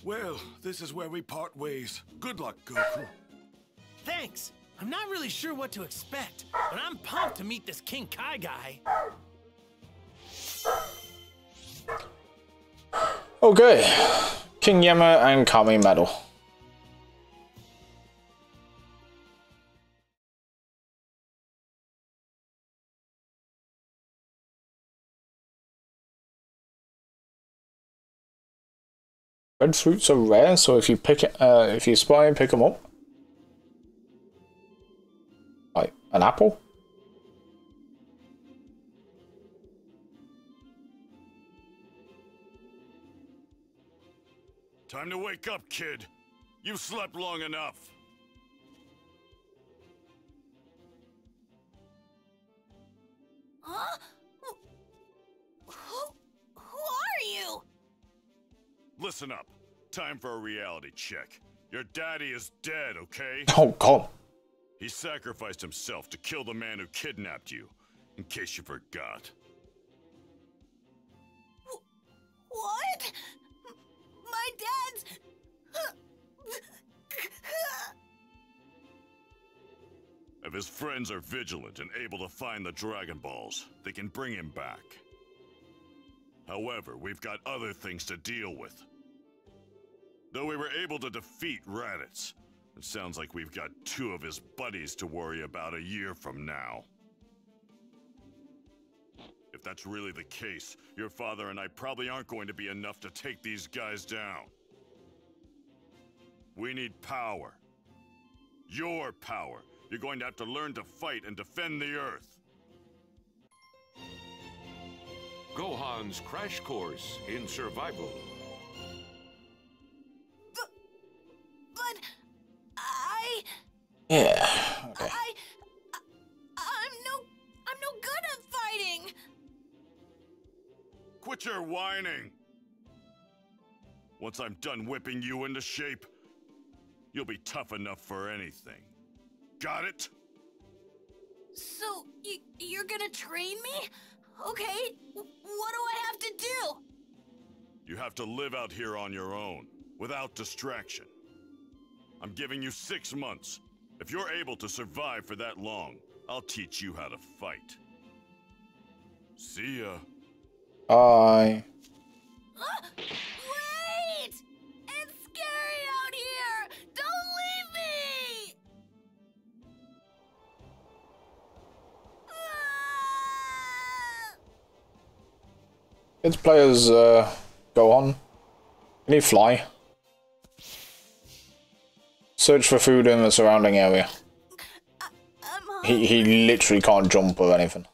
Well, this is where we part ways. Good luck, Goku. Thanks. I'm not really sure what to expect, but I'm pumped to meet this King Kai guy. Okay. King Yemma and Kami medal. Red fruits are rare, so if you pick it, if you spy and pick them up. An apple? Time to wake up, kid. You've slept long enough. Huh? Who are you? Listen up. Time for a reality check. Your daddy is dead, okay? Oh, God. He sacrificed himself to kill the man who kidnapped you, in case you forgot. What? My dad's... If his friends are vigilant and able to find the Dragon Balls, they can bring him back. However, we've got other things to deal with. Though we were able to defeat Raditz, it sounds like we've got two of his buddies to worry about a year from now. If that's really the case, your father and I probably aren't going to be enough to take these guys down. We need power. Your power. You're going to have to learn to fight and defend the Earth. Gohan's crash course in survival. But I... Yeah, okay. I'm no good at fighting! Quit your whining! Once I'm done whipping you into shape, you'll be tough enough for anything. Got it? So, you're gonna train me? Okay, what do I have to do? You have to live out here on your own, without distraction. I'm giving you 6 months. If you're able to survive for that long, I'll teach you how to fight. See ya. Bye. Wait! It's scary out here! Don't leave me! Kids players go on. Can you fly? Search for food in the surrounding area. He literally can't jump or anything.